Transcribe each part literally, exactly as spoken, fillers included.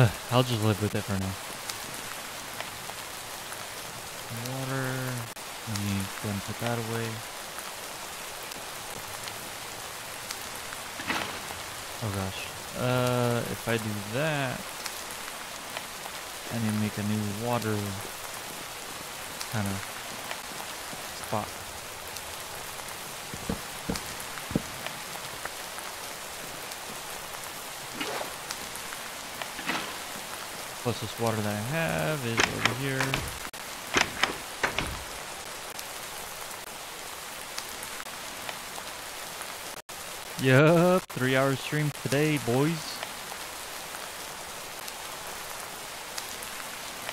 Ugh, I'll just live with it for now. Water. Let me go and put that away. Oh gosh. Uh, if I do that, I need to make a new water kind of spot. Plus this water that I have is over here. Yup, three hour stream today, boys.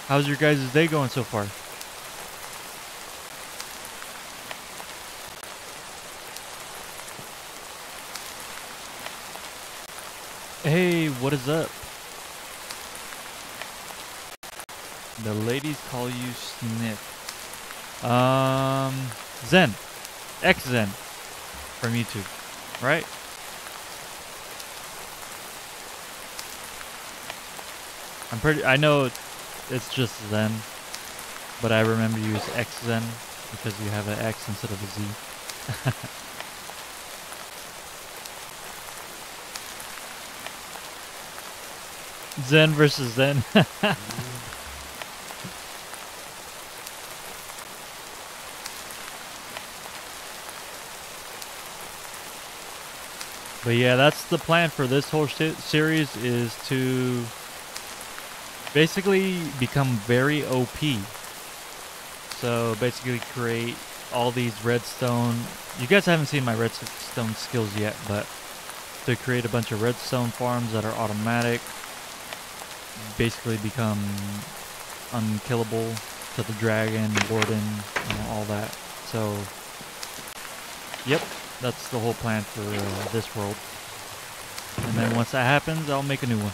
How's your guys' day going so far? Hey, what is up? The ladies call you Sniff. Um, Zen. X Zen. From YouTube. Right? I'm pretty, I know it's just Zen, but I remember you as X Zen because you have an X instead of a Z. Zen versus Zen. But yeah, that's the plan for this whole series, is to basically become very O P. So basically create all these redstone. You guys haven't seen my redstone skills yet, but to create a bunch of redstone farms that are automatic, basically become unkillable to the dragon, warden, and all that. So, yep. That's the whole plan for uh, this world. And then once that happens, I'll make a new one.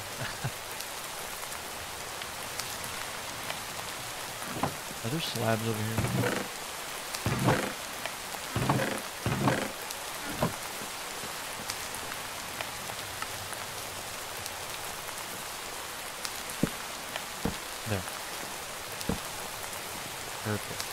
Are there slabs over here? There. Perfect.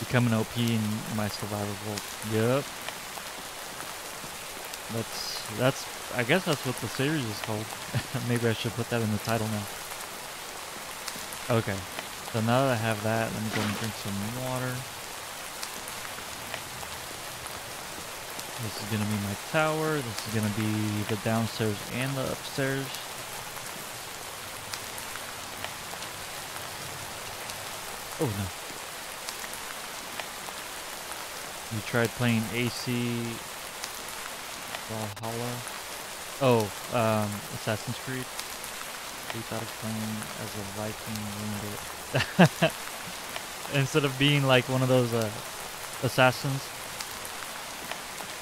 Become an O P in my survival world. Yep. That's, that's, I guess that's what the series is called. Maybe I should put that in the title now. Okay. So now that I have that, let me go and drink some water. This is gonna be my tower. This is gonna be the downstairs and the upstairs. Oh no. You tried playing A C Valhalla? Oh, um, Assassin's Creed. We thought of playing as a Viking. Instead of being like one of those uh, assassins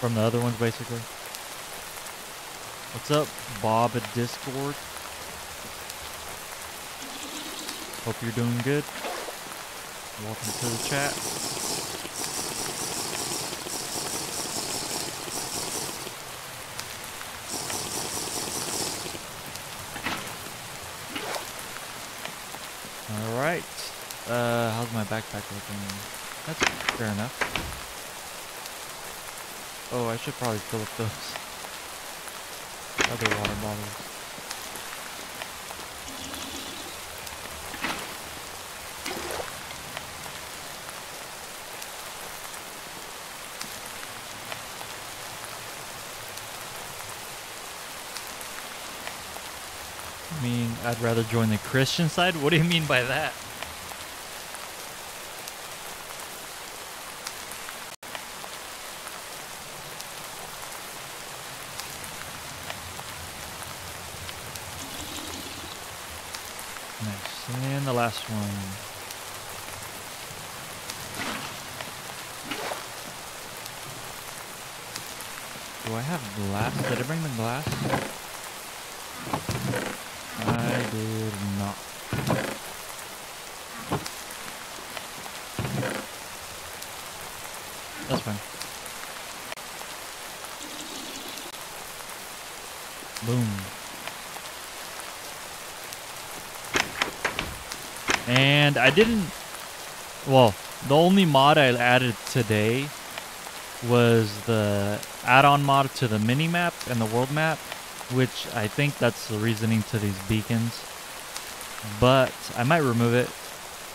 from the other ones, basically. What's up, Bob at Discord? Hope you're doing good. Welcome to the chat. Uh, how's my backpack looking? That's fair enough. Oh, I should probably fill up those other water bottles. I mean, I'd rather join the Christian side? What do you mean by that? Last one. Do I have glass? Did I bring the glass? I did not. That's fine. Boom. And I didn't... Well, the only mod I added today was the add-on mod to the mini-map and the world map, which I think that's the reasoning to these beacons. But I might remove it.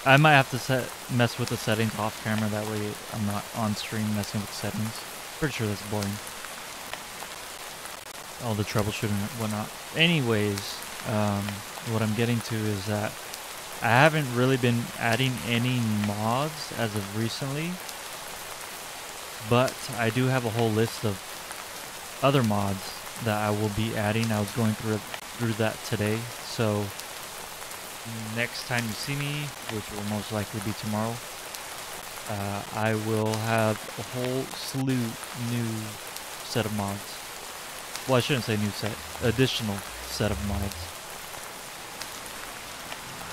I might have to set mess with the settings off camera, that way I'm not on stream messing with settings. Pretty sure that's boring. All the troubleshooting and whatnot. Anyways, um, what I'm getting to is that I haven't really been adding any mods as of recently, but I do have a whole list of other mods that I will be adding. I was going through through that today, so next time you see me, which will most likely be tomorrow, uh, I will have a whole slew new set of mods. Well, I shouldn't say new set, additional set of mods.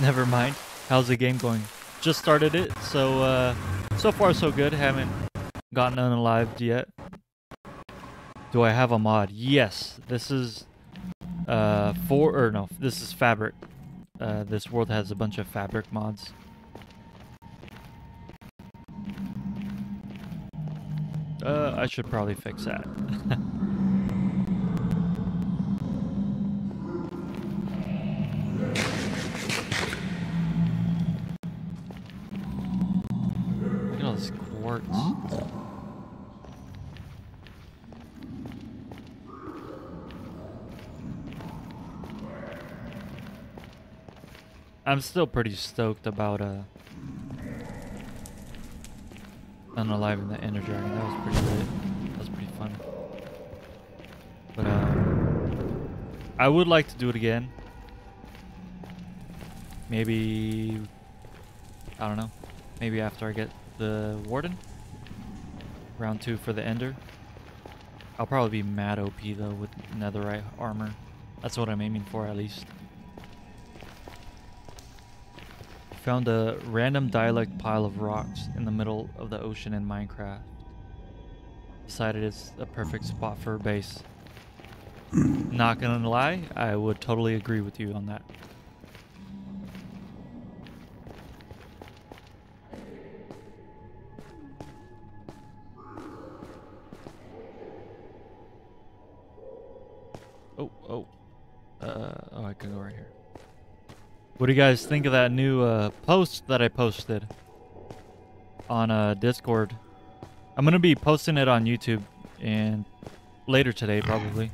Never mind. How's the game going? Just started it, so uh, so far so good. Haven't gotten unalived yet. Do I have a mod? Yes. This is uh for or no? This is fabric. Uh, this world has a bunch of fabric mods. Uh, I should probably fix that. Look at all this quartz. I'm still pretty stoked about uh, unaliving the Ender Dragon. That was pretty lit. That was pretty fun. But uh, I would like to do it again. Maybe, I don't know. Maybe after I get the Warden, round two for the Ender. I'll probably be mad O P though with netherite armor. That's what I'm aiming for at least. Found a random dialect pile of rocks in the middle of the ocean in Minecraft. Decided it's a perfect spot for a base. Not gonna lie, I would totally agree with you on that. Oh, oh. Uh, oh, I can go right here. What do you guys think of that new uh, post that I posted on uh, Discord? I'm going to be posting it on YouTube and later today probably.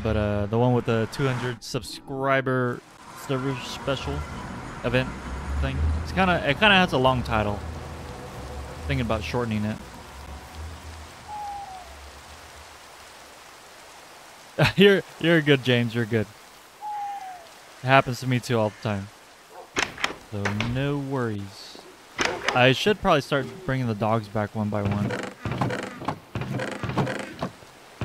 But uh, the one with the two hundred subscriber server special event thing. It's kind of it kind of has a long title. Thinking about shortening it. You're you're good, James. You're good. It happens to me too all the time. So no worries. I should probably start bringing the dogs back one by one.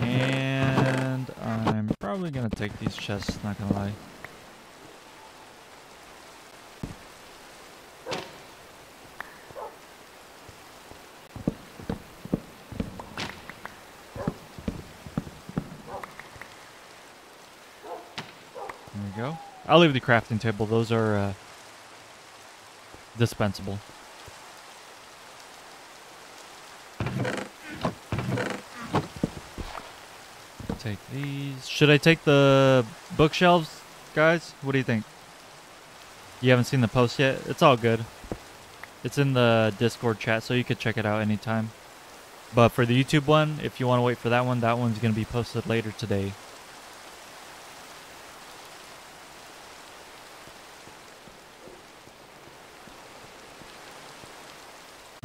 And I'm probably gonna take these chests. Not gonna lie. I'll leave the crafting table. Those are uh, dispensable. Take these. Should I take the bookshelves, guys? What do you think? You haven't seen the post yet? It's all good. It's in the Discord chat, so you could check it out anytime. But for the YouTube one, if you want to wait for that one, that one's going to be posted later today.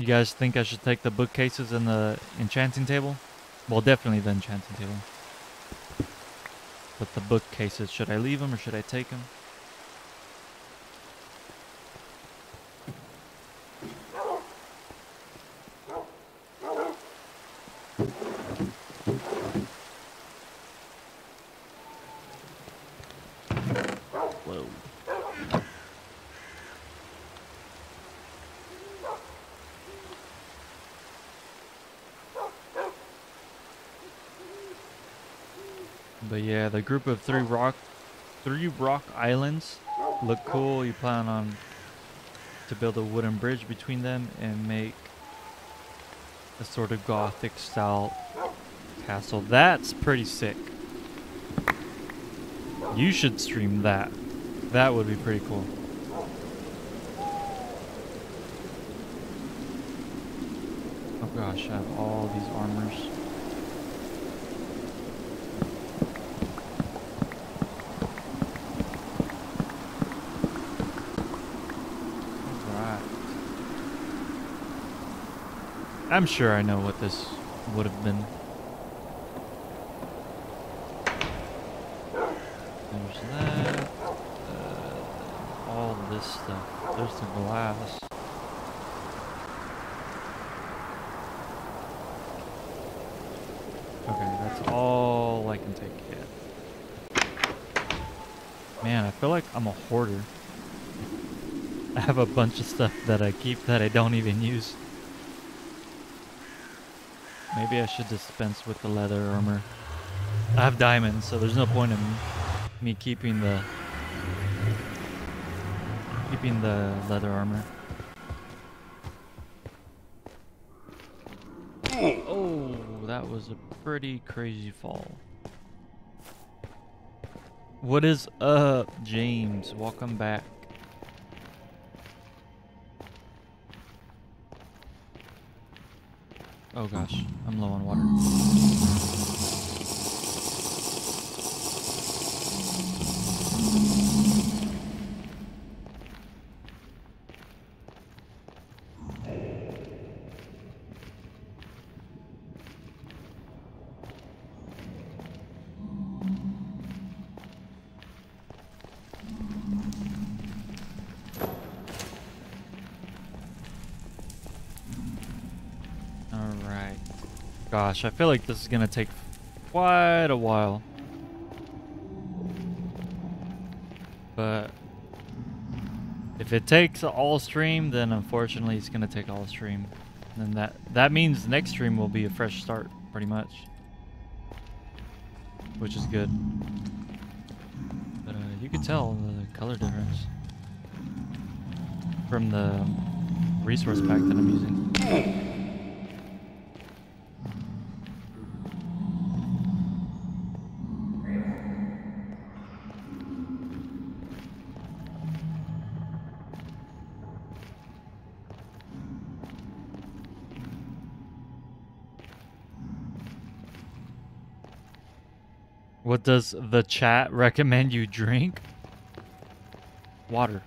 You guys think I should take the bookcases and the enchanting table? Well, definitely the enchanting table. But the bookcases, should I leave them or should I take them? Whoa. But yeah, the group of three rock, three rock islands look cool. You plan on to build a wooden bridge between them and make a sort of Gothic style castle. That's pretty sick. You should stream that. That would be pretty cool. Oh gosh, I have all these armors. I'm sure I know what this would have been. There's that. Uh, all this stuff. There's the glass. Okay, that's all I can take yet. Man, I feel like I'm a hoarder. I have a bunch of stuff that I keep that I don't even use. Maybe I should dispense with the leather armor. I have diamonds, so there's no point in me keeping the keeping the leather armor. Oh, that was a pretty crazy fall. What is up, James? Welcome back. Oh gosh, I'm low on water. Gosh, I feel like this is gonna take quite a while. But if it takes all stream, then unfortunately it's gonna take all stream. And then that that means the next stream will be a fresh start, pretty much. Which is good. But uh, you could tell the color difference from the resource pack that I'm using. What does the chat recommend you drink? Water.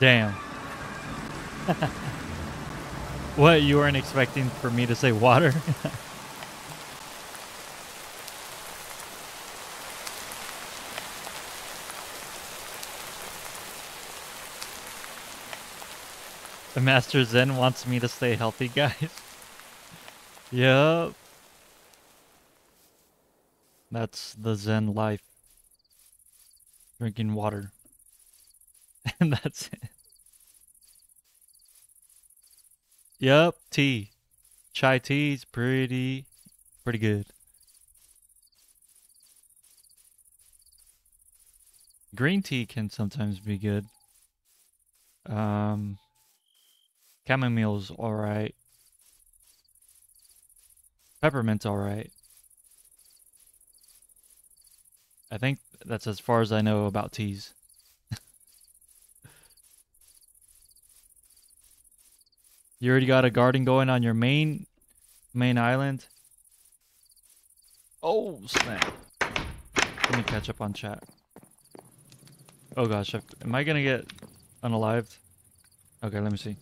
Damn. What, you weren't expecting for me to say water? The Master Zen wants me to stay healthy, guys. Yup. That's the Zen life. Drinking water. And that's it. Yup, tea. Chai tea is pretty, pretty good. Green tea can sometimes be good. Um... Chamomile's alright. Peppermint's alright. I think that's as far as I know about teas. You already got a garden going on your main main island? Oh, snap. Let me catch up on chat. Oh gosh, am I gonna get unalived? Okay, let me see.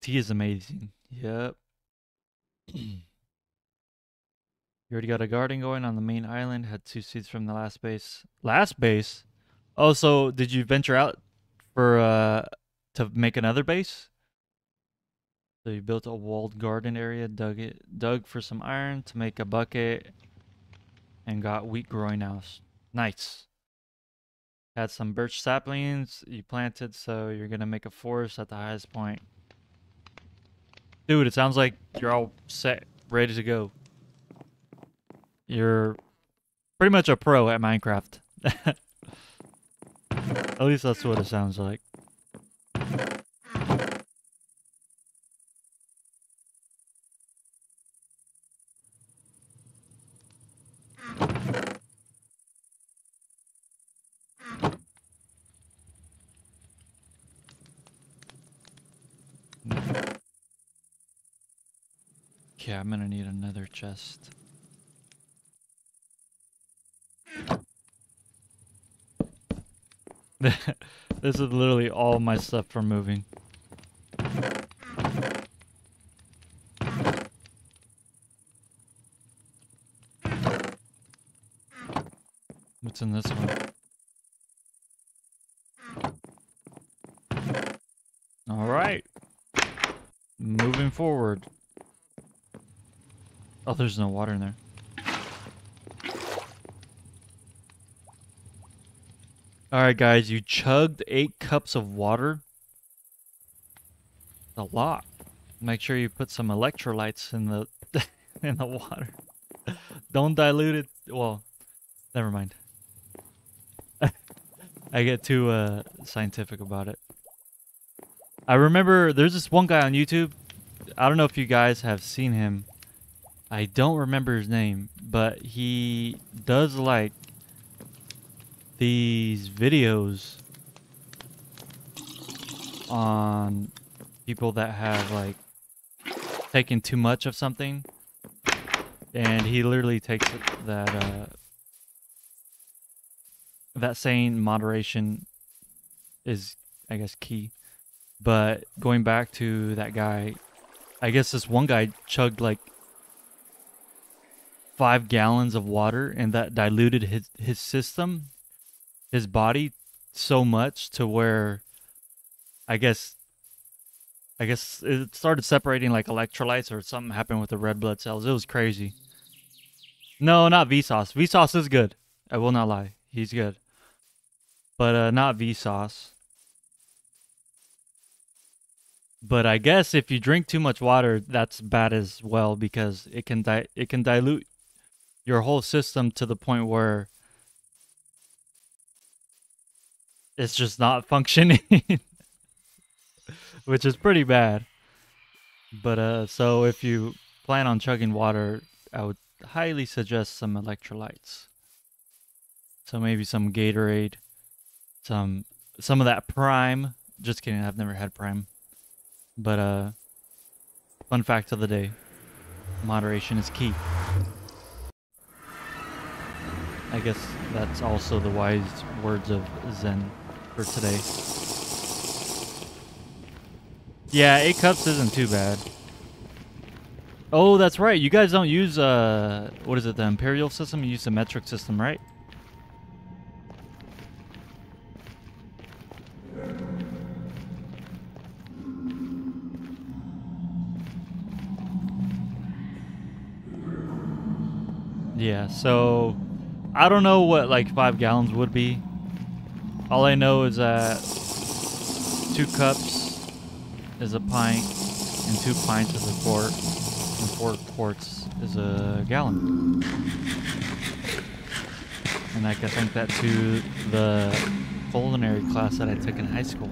Tea is amazing. Yep. You already got a garden going on the main island. Had two seeds from the last base. Last base? Oh, so did you venture out for uh to make another base? So you built a walled garden area, dug it, dug for some iron to make a bucket, and got wheat growing now. Nice. Had some birch saplings you planted, so you're gonna make a forest at the highest point. Dude, it sounds like you're all set, ready to go. You're pretty much a pro at Minecraft. At least that's what it sounds like. Okay, I'm gonna need another chest. This is literally all my stuff for moving. What's in this one? Alright. Moving forward. Oh, there's no water in there. Alright guys, you chugged eight cups of water. A lot. Make sure you put some electrolytes in the in the water. Don't dilute it. Well, never mind. I get too uh, scientific about it. I remember there's this one guy on YouTube. I don't know if you guys have seen him. I don't remember his name, but he does like these videos on people that have like taken too much of something, and he literally takes that uh, that saying moderation is, I guess, key. But going back to that guy, I guess this one guy chugged like five gallons of water, and that diluted his his system, his body, so much to where I guess I guess it started separating like electrolytes, or something happened with the red blood cells. It was crazy. No, not Vsauce. Vsauce is good. I will not lie. He's good. But uh, not Vsauce. But I guess if you drink too much water, that's bad as well, because it can di it can dilute your whole system to the point where it's just not functioning, which is pretty bad. But uh, so if you plan on chugging water, I would highly suggest some electrolytes. So maybe some Gatorade, some some of that Prime. Just kidding, I've never had Prime. But uh, fun fact of the day: moderation is key. I guess that's also the wise words of Zen for today. Yeah, eight cups isn't too bad. Oh, that's right. You guys don't use, uh, what is it, the imperial system? You use the metric system, right? Yeah, so I don't know what like five gallons would be. All I know is that two cups is a pint, and two pints is a quart, and four quarts is a gallon. And I can link that to the culinary class that I took in high school.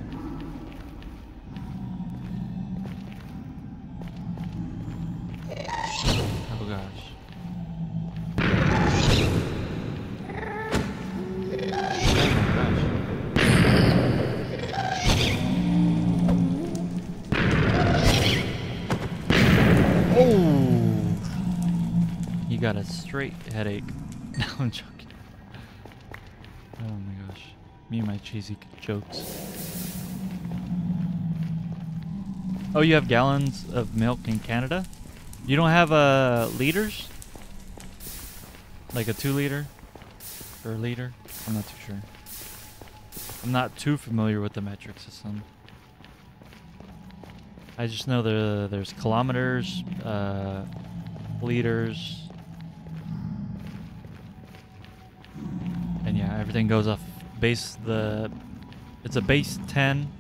Oh gosh. Got a straight headache. No, I'm joking. Oh my gosh. Me and my cheesy jokes. Oh, you have gallons of milk in Canada? You don't have uh, liters? Like a two liter? Or a liter? I'm not too sure. I'm not too familiar with the metric system. I just know there, there's kilometers, uh, liters, and yeah, everything goes off base. The it's a base ten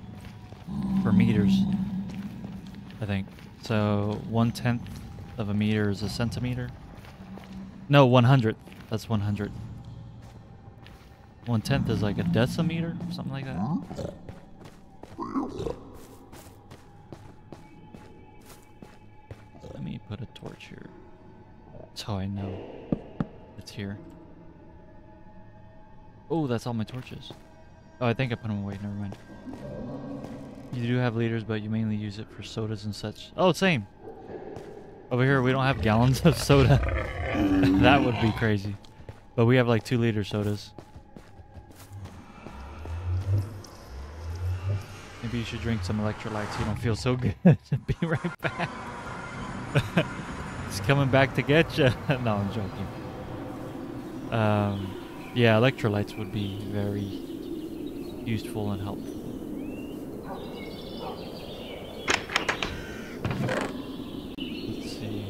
for meters, I think. So one tenth of a meter is a centimeter. No, one hundredth. That's one hundred. One tenth is like a decimeter, something like that. Let me put a torch here. That's how I know it's here. Oh, that's all my torches. Oh, I think I put them away. Never mind. You do have liters, but you mainly use it for sodas and such. Oh, same. Over here, we don't have gallons of soda. That would be crazy. But we have like two liter sodas. Maybe you should drink some electrolytes so you don't feel so good. Be right back. It's coming back to get you. No, I'm joking. Um... Yeah, electrolytes would be very useful and helpful. Let's see.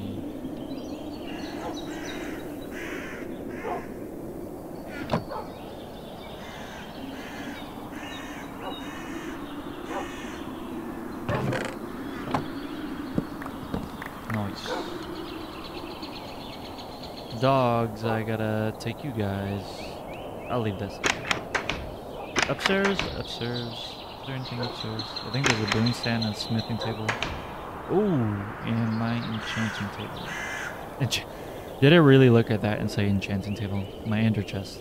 Nice. Dogs, I gotta take you guys. I'll leave this. Upstairs, upstairs. Is there anything upstairs? I think there's a boom stand and a smithing table. Ooh, and my enchanting table. Ench Did I really look at that and say enchanting table? My ender chest.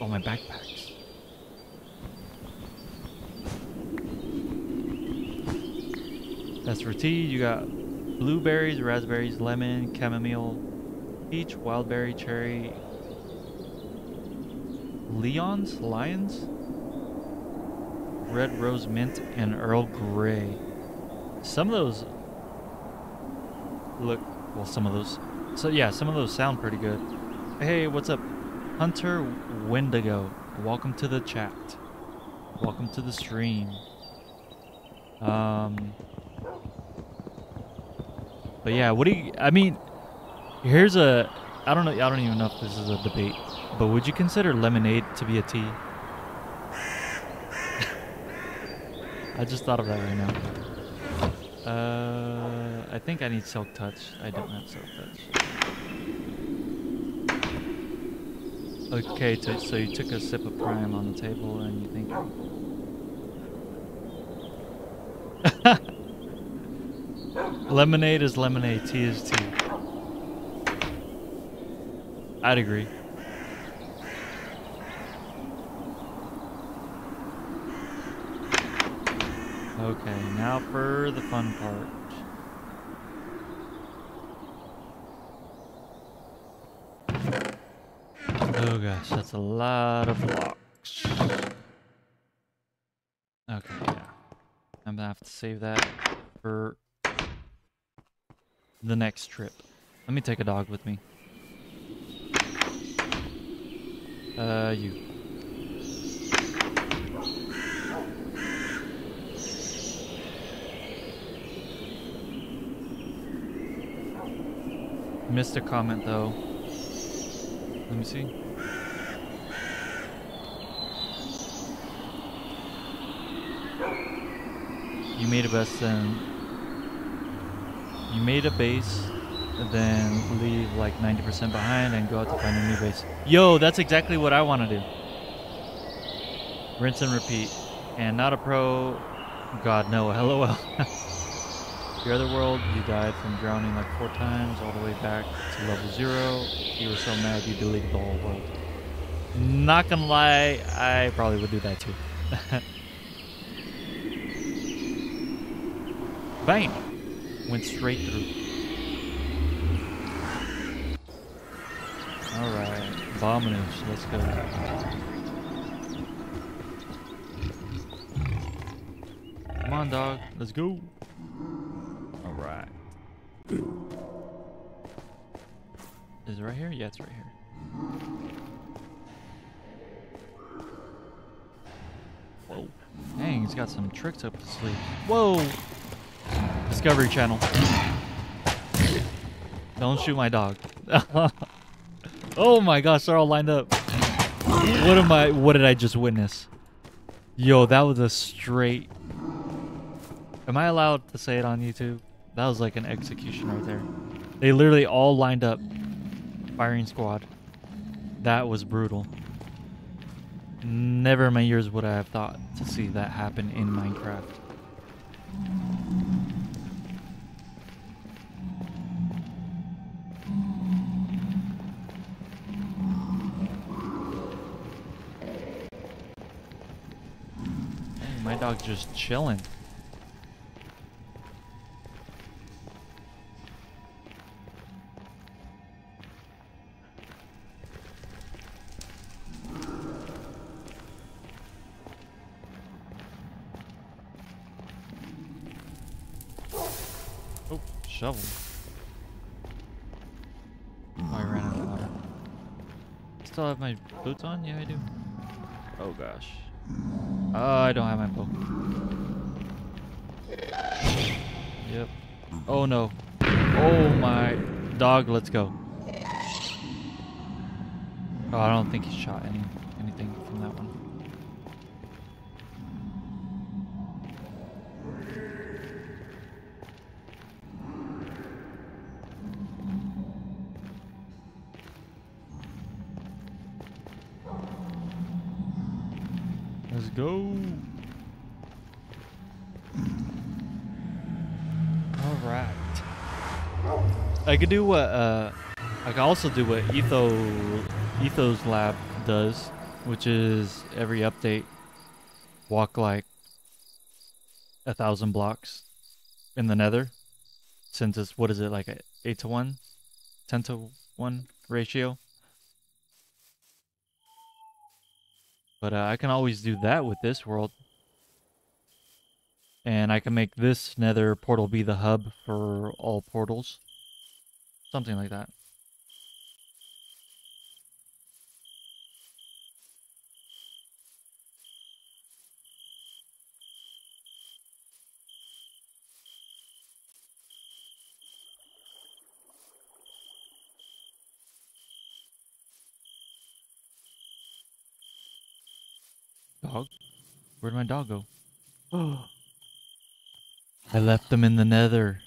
Oh, my backpacks. That's for tea. You got blueberries, raspberries, lemon, chamomile, peach, wildberry, cherry. Leons, lions, red rose mint, and Earl Grey. Some of those look, well, some of those, so yeah, some of those sound pretty good. Hey, what's up, Hunter Wendigo? Welcome to the chat. Welcome to the stream. Um, but yeah, what do you, I mean, here's a, I don't know, I don't even know if this is a debate. But would you consider lemonade to be a tea? I just thought of that right now. Uh, I think I need silk touch. I don't have silk touch. Okay, so you took a sip of prime on the table and you think... Lemonade is lemonade, tea is tea. I'd agree. Okay, now for the fun part. Oh gosh, that's a lot of blocks. Okay, yeah. I'm gonna have to save that for the next trip. Let me take a dog with me. Uh, you. Missed a comment though. Let me see. You made a base, then you made a base, then leave like ninety percent behind and go out to find a new base. Yo, that's exactly what I want to do. Rinse and repeat. And not a pro. God no. LOL. Your other world, you died from drowning like four times all the way back to level zero. You were so mad you deleted the whole world. Not gonna lie, I probably would do that too. Bang! Went straight through. Alright, bomb news, let's go. Come on, dog, let's go. Right. Is it right here? Yeah, it's right here. Whoa. Dang, he's got some tricks up his sleeve. Whoa! Discovery Channel. Don't shoot my dog. Oh my gosh, they're all lined up. What am I? What did I just witness? Yo, that was a straight... Am I allowed to say it on YouTube? That was like an execution right there. They literally all lined up. Firing squad. That was brutal. Never in my years would I have thought to see that happen in Minecraft. Hey, my dog's just chilling. Shovel. Oh, I ran out of water. Still have my boots on? Yeah, I do. Oh gosh. Oh, I don't have my bow. Yep. Oh no. Oh my dog, let's go. Oh, I don't think he shot any anything from that one. Go. Alright. I could do what, uh, I could also do what Etho, Ethoslab does, which is every update, walk like a thousand blocks in the nether. Since it's, what is it, like a eight to one? ten to one ratio? But uh, I can always do that with this world. And I can make this nether portal be the hub for all portals. Something like that. Dog? Where'd my dog go? Oh, I left them in the nether.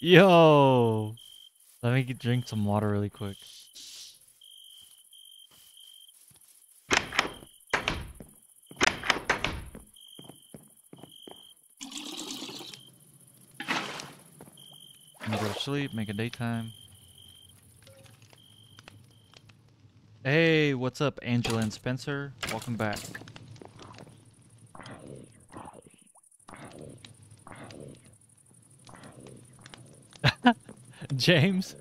Yo! Let me get, drink some water really quick. I'm gonna go to sleep, make it daytime. Hey, what's up, Angela and Spencer? Welcome back. James?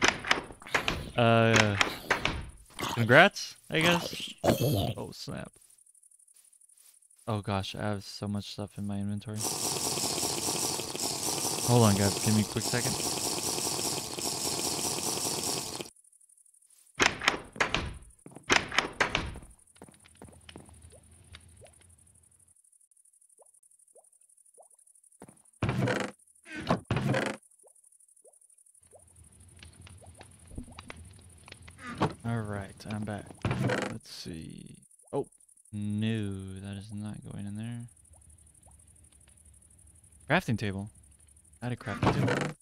Uh, congrats, I guess? Oh, snap. Oh, gosh, I have so much stuff in my inventory. Hold on, guys. Give me a quick second. Crafting table. I had a crafting table.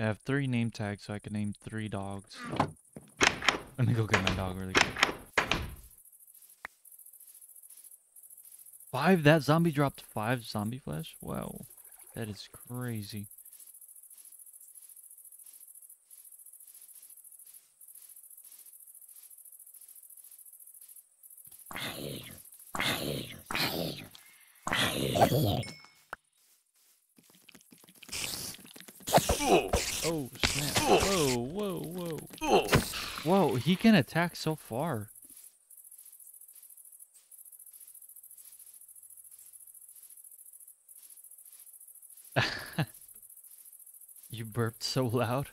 I have three name tags, so I can name three dogs. Let me go get my dog really quick. Five? That zombie dropped five zombie flesh? Wow. That is crazy. Oh snap. Whoa, whoa, whoa. Whoa, he can attack so far. You burped so loud.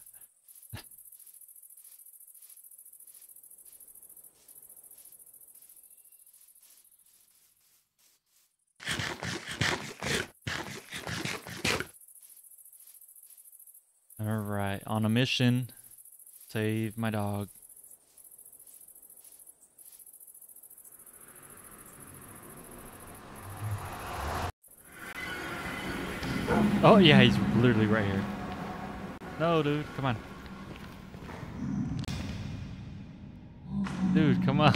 All right, on a mission. Save my dog. Oh yeah, he's literally right here. No, dude, come on. Dude, come on.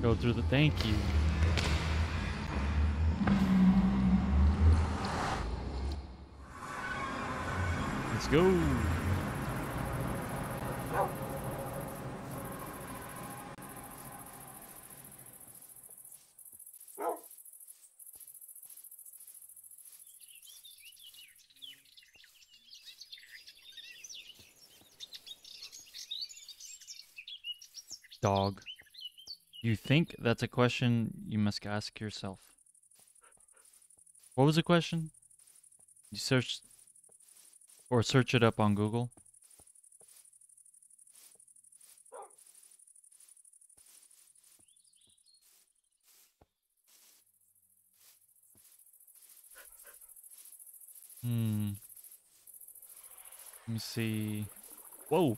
Go through the thank you. Let's go. Dog. You think that's a question you must ask yourself. What was the question? You search or search it up on Google. Hmm. Let me see. Whoa.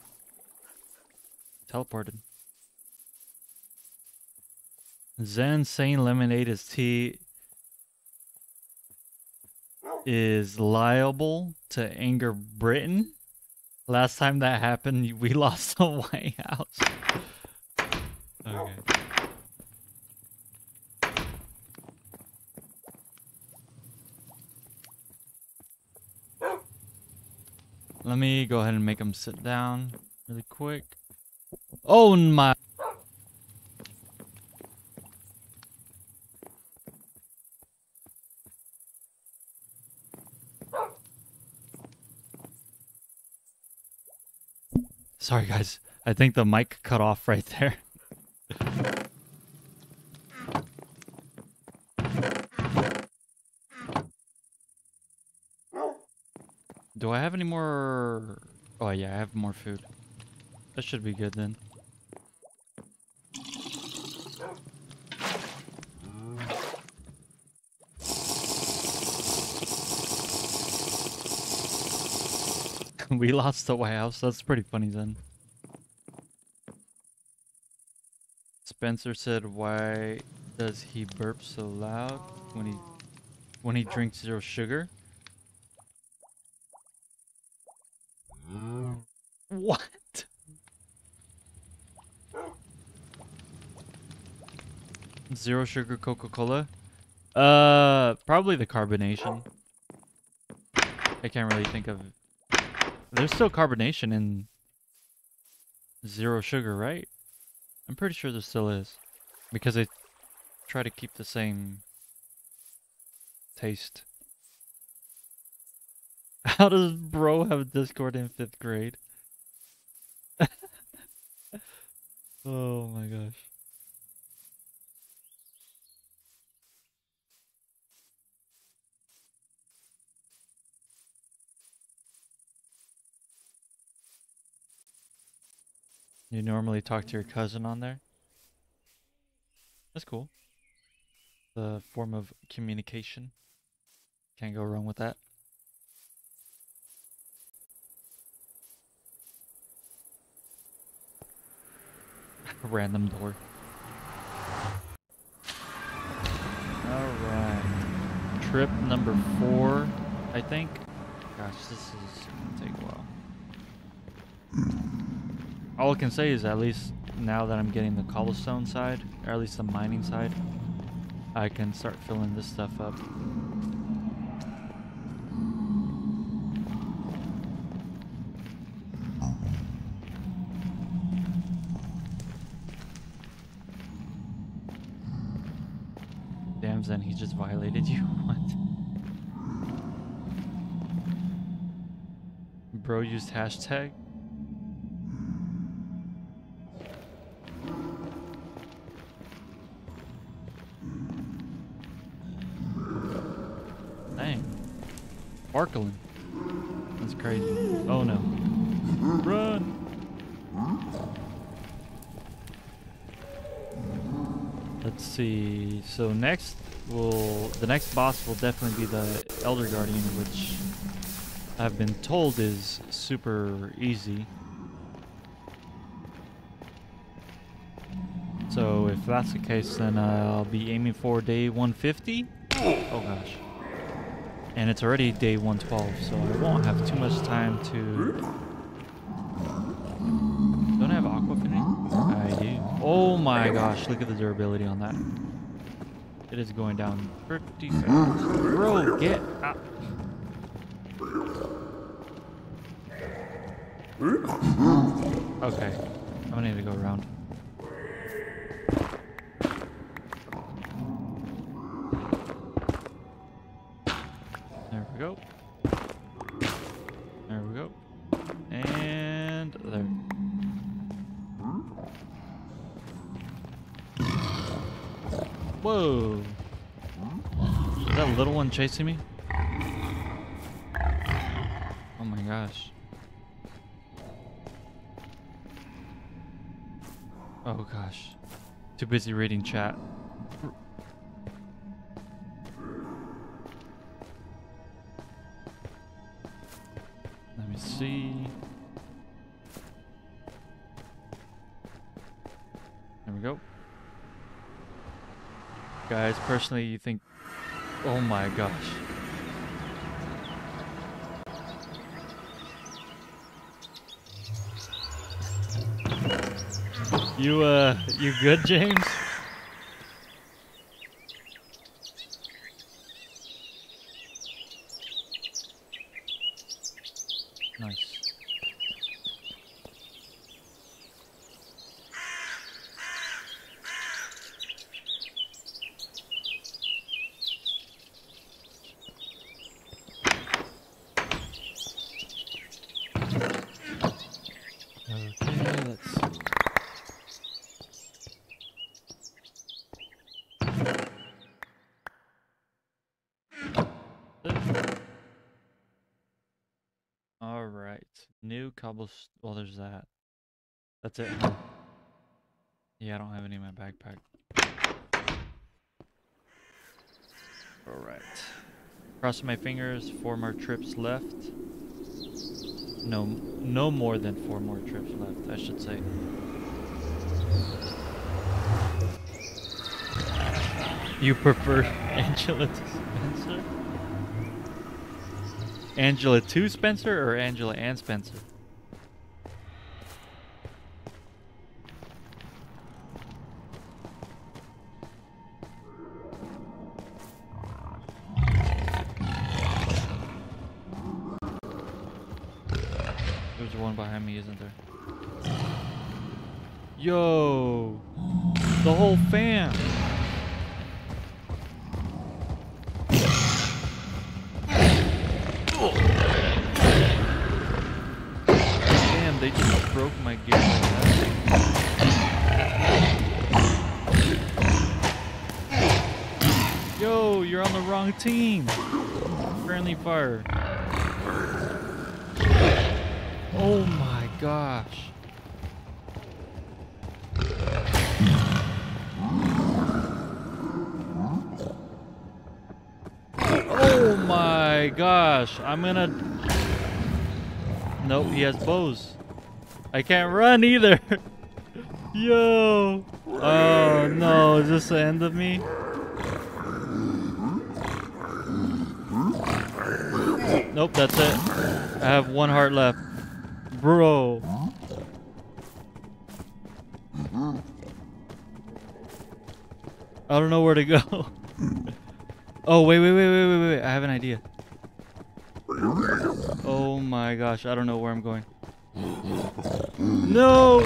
Teleported. Zen saying lemonade is tea is liable to anger Britain. Last time that happened, we lost the White House. Okay. Let me go ahead and make him sit down really quick. Oh my... Sorry guys, I think the mic cut off right there. Do I have any more? Oh yeah, I have more food. That should be good then. We lost the White House. That's pretty funny then. Spencer said, why does he burp so loud when he when he drinks zero sugar? Mm. What? Zero sugar Coca-Cola? Uh, probably the carbonation. I can't really think of it. There's still carbonation in zero sugar, right? I'm pretty sure there still is. Because they try to keep the same taste. How does bro have Discord in fifth grade? Oh my gosh. You normally talk to your cousin on there? That's cool. The form of communication. Can't go wrong with that. Random door. Alright. Trip number four, I think. Gosh, this is gonna take a while. All I can say is, at least now that I'm getting the cobblestone side, or at least the mining side, I can start filling this stuff up. Damn, Zen, he just violated you. What? Bro used hashtag? Sparkling. That's crazy. Oh no. Run! Let's see. So next will the next boss will definitely be the Elder Guardian, which I've been told is super easy. So if that's the case, then I'll be aiming for day one fifty. Oh gosh. And it's already day one twelve, so I won't have too much time to... Don't I have aquafining? I do. Oh my gosh, look at the durability on that. It is going down pretty fast. Bro, get up. Okay, I'm gonna need to go around. There we go. There we go. And there. Whoa. Is that little one chasing me? Oh my gosh. Oh gosh. Too busy reading chat. See. There we go. Guys, personally, you think... Oh my gosh. You, uh, you good, James? Well, there's that. That's it. Huh? Yeah, I don't have any in my backpack. All right. Crossing my fingers. Four more trips left. No, no more than four more trips left, I should say. You prefer Angela to Spencer? Angela to Spencer or Angela and Spencer? Yo, the whole fam. Damn, they just broke my game. Yo, you're on the wrong team. Friendly fire. Oh my gosh. My gosh, I'm gonna... Nope, he has bows. I can't run either. Yo. Oh no, is this the end of me? Nope, that's it. I have one heart left. Bro. I don't know where to go. Oh, wait, wait, wait, wait, wait, wait. I have an idea. Oh my gosh, I don't know where I'm going. No!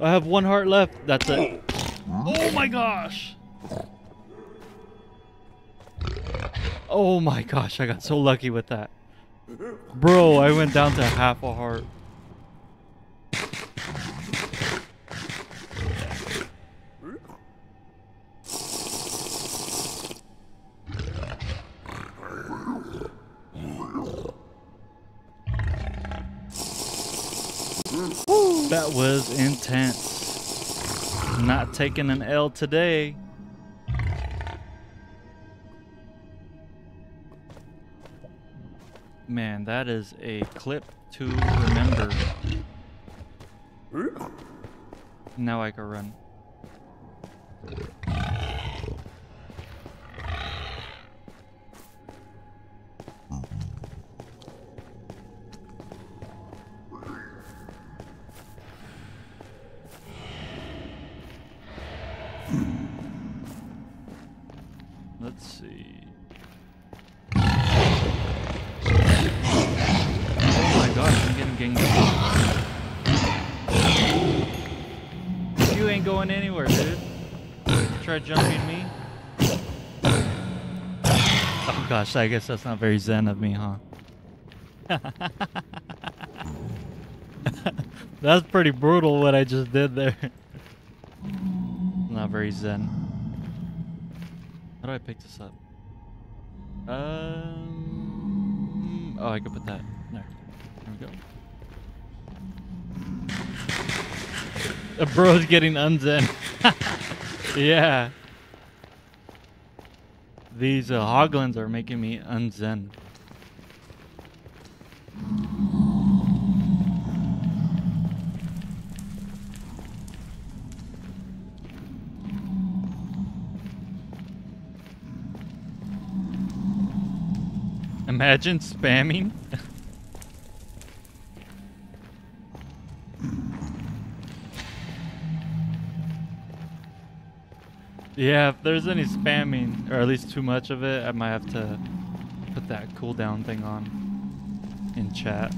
I have one heart left. That's it. Oh my gosh! Oh my gosh, I got so lucky with that. Bro, I went down to half a heart. That was intense. Not taking an L today. Man, that is a clip to remember. Now I can run. Jumping me. Oh gosh, I guess that's not very zen of me, huh? That's pretty brutal what I just did there. Not very zen. How do I pick this up? Um. Oh, I could put that there. There we go. A bro's getting unzen. Yeah. These uh, hoglins are making me unzen. Imagine spamming. Yeah, if there's any spamming, or at least too much of it, I might have to put that cooldown thing on in chat.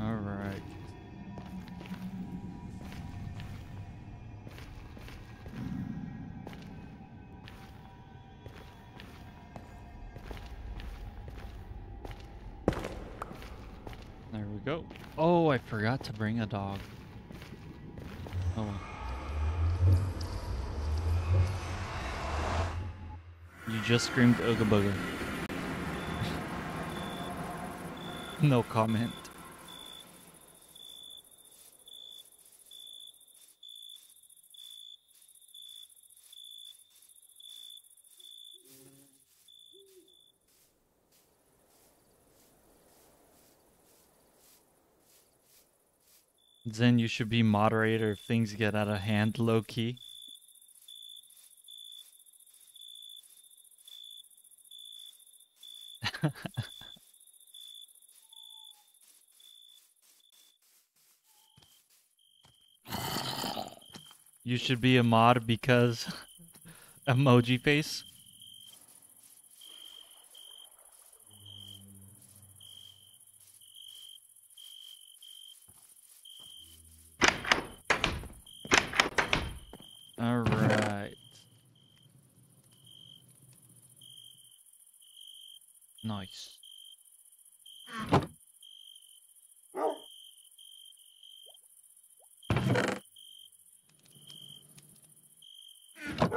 Alright. Go. Oh, I forgot to bring a dog. Oh. You just screamed Ooga Booga. No comment. Zen, you should be moderator if things get out of hand, low-key. You should be a mod because... emoji face. Nice. I'm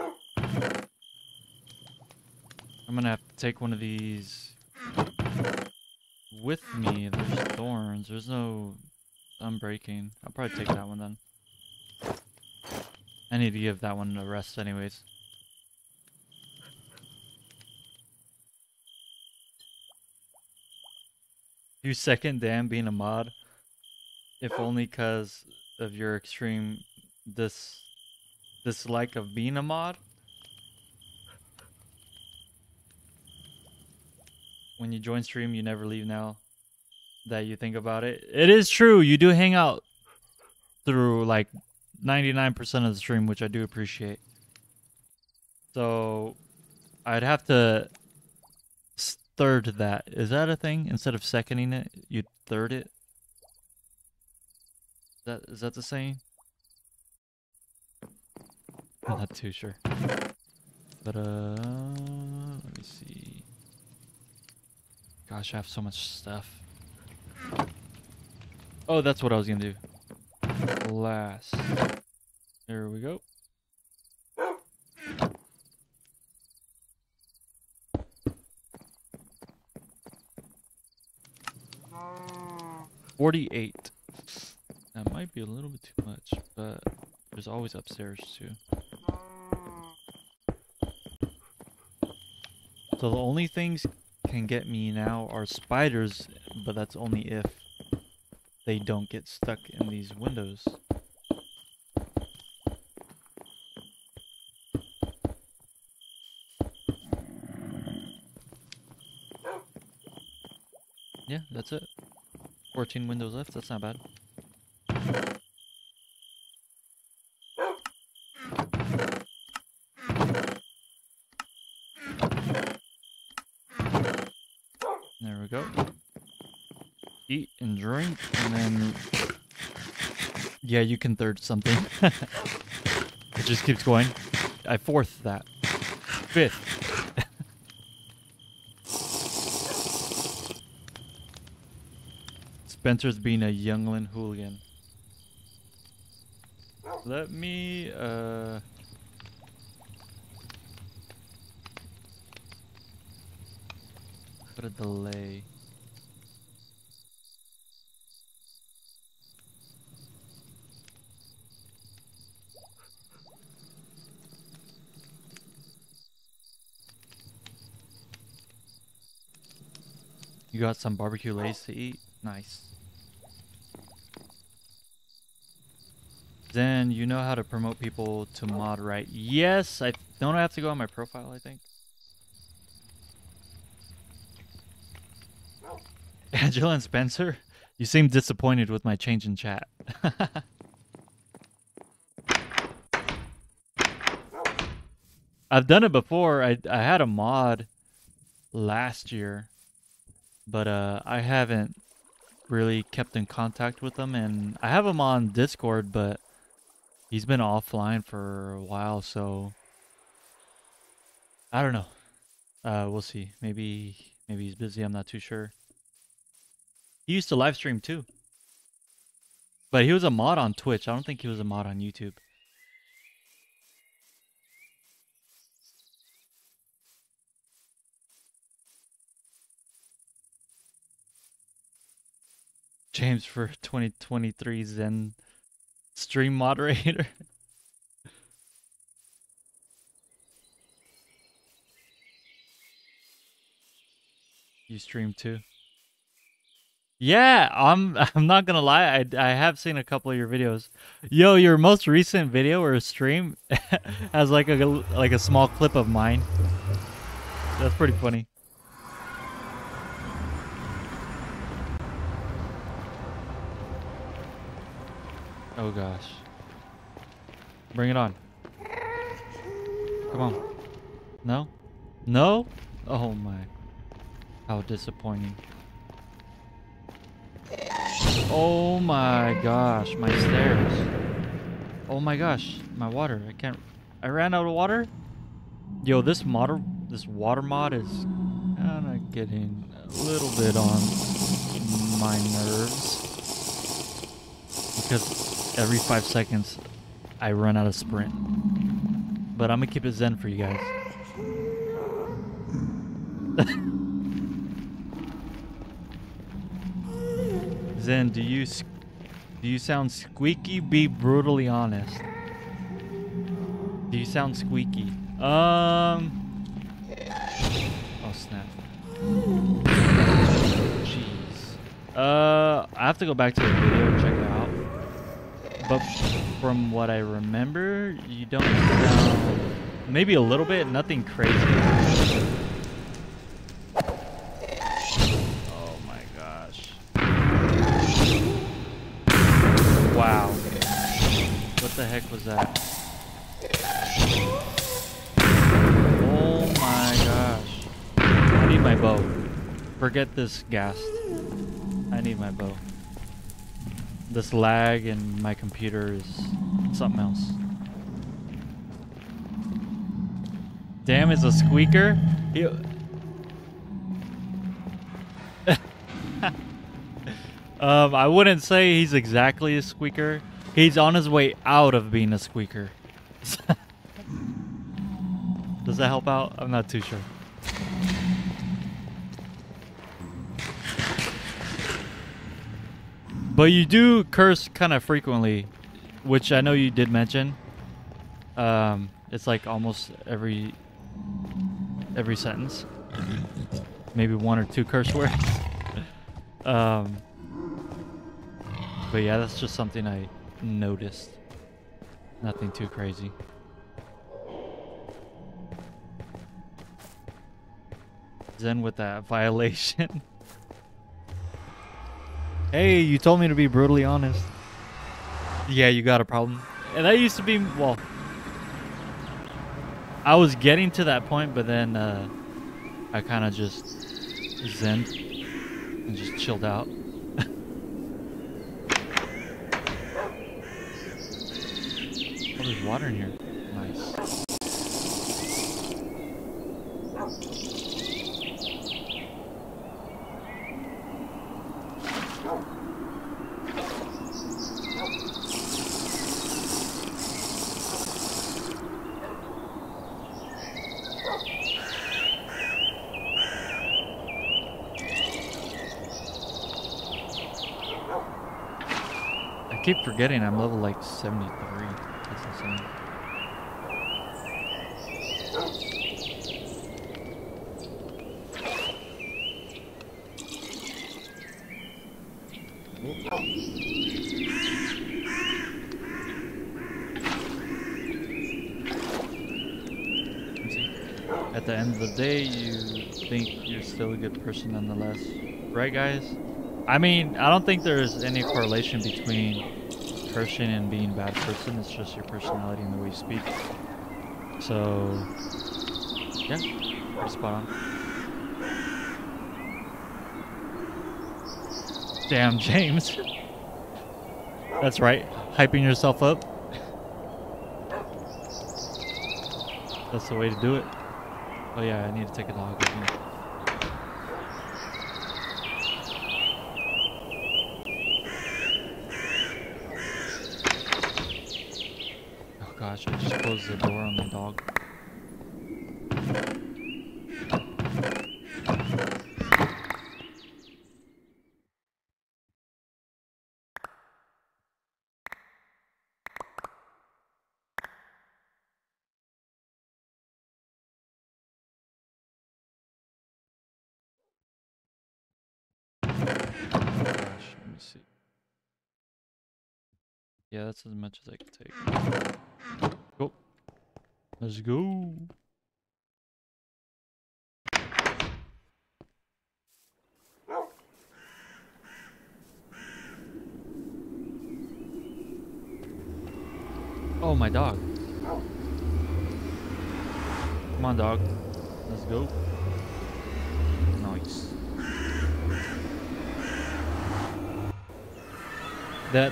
gonna have to take one of these with me. There's thorns. There's no unbreaking. I'll probably take that one then. I need to give that one a rest anyways. You second Dan being a mod, if only because of your extreme dis dislike of being a mod. When you join stream, you never leave now that you think about it. It is true, you do hang out through like ninety-nine percent of the stream, which I do appreciate. So I'd have to... third that. Is that a thing? Instead of seconding it, you'd third it? Is that, is that the saying? I'm not too sure. But, uh, let me see. Gosh, I have so much stuff. Oh, that's what I was gonna do. Last. There we go. forty-eight. That might be a little bit too much, but there's always upstairs too. So the only things can get me now are spiders, but that's only if they don't get stuck in these windows. Yeah, that's it. fourteen windows left, that's not bad. There we go. Eat and drink, and then... yeah, you can third something. It just keeps going. I fourth that. Fifth. Spencer's being a younglin hooligan. Let me, uh... what a delay. You got some barbecue lays to eat? Nice. Then you know how to promote people to mod, right? Yes, I don't I have to go on my profile, I think. Angela and Spencer, you seem disappointed with my change in chat. I've done it before. I I had a mod last year, but uh I haven't really kept in contact with them, and I have him on Discord, but he's been offline for a while, so I don't know. Uh, we'll see. Maybe maybe he's busy. I'm not too sure. He used to live stream too, but he was a mod on Twitch. I don't think he was a mod on YouTube. James for twenty twenty-three Zen stream moderator. You stream too? Yeah, I'm I'm not gonna lie, I, I have seen a couple of your videos. Yo, your most recent video or stream has like a like a small clip of mine. That's pretty funny. Oh gosh. Bring it on. Come on. No? No? Oh my. How disappointing. Oh my gosh, my stairs. Oh my gosh, my water. I can't I ran out of water? Yo, this mod this water mod is kinda getting a little bit on my nerves. Because every five seconds, I run out of sprint. But I'm gonna keep it zen for you guys. Zen, do you do you sound squeaky? Be brutally honest. Do you sound squeaky? Um. Oh snap! Jeez. Uh, I have to go back to the video and check it out. But from what I remember, you don't sound... maybe a little bit, nothing crazy. Oh my gosh. Wow. What the heck was that? Oh my gosh. I need my bow. Forget this ghast. I need my bow. This lag and my computer is something else. Damn, it's a squeaker. um, I wouldn't say he's exactly a squeaker. He's on his way out of being a squeaker. Does that help out? I'm not too sure. But you do curse kind of frequently, which I know you did mention. Um, it's like almost every every sentence. maybe one or two curse words. Um, but yeah, that's just something I noticed. Nothing too crazy. Zen with that violation. Hey, you told me to be brutally honest. Yeah, you got a problem. And that used to be, well, I was getting to that point, but then uh, I kind of just zened and just chilled out. Oh, there's water in here. Nice. I keep forgetting I'm level like seventy-three. That's insane. At the end of the day, you think you're still a good person nonetheless, right, guys? I mean, I don't think there's any correlation between cursing and being a bad person. It's just your personality and the way you speak. So, yeah, pretty spot on. Damn, James. That's right, hyping yourself up. That's the way to do it. Oh yeah, I need to take a dog with me. Gosh, I just closed the door on the dog. Gosh, let me see. Yeah, that's as much as I can take. Go. Let's go. Oh, my dog. Come on, dog. Let's go. Nice. That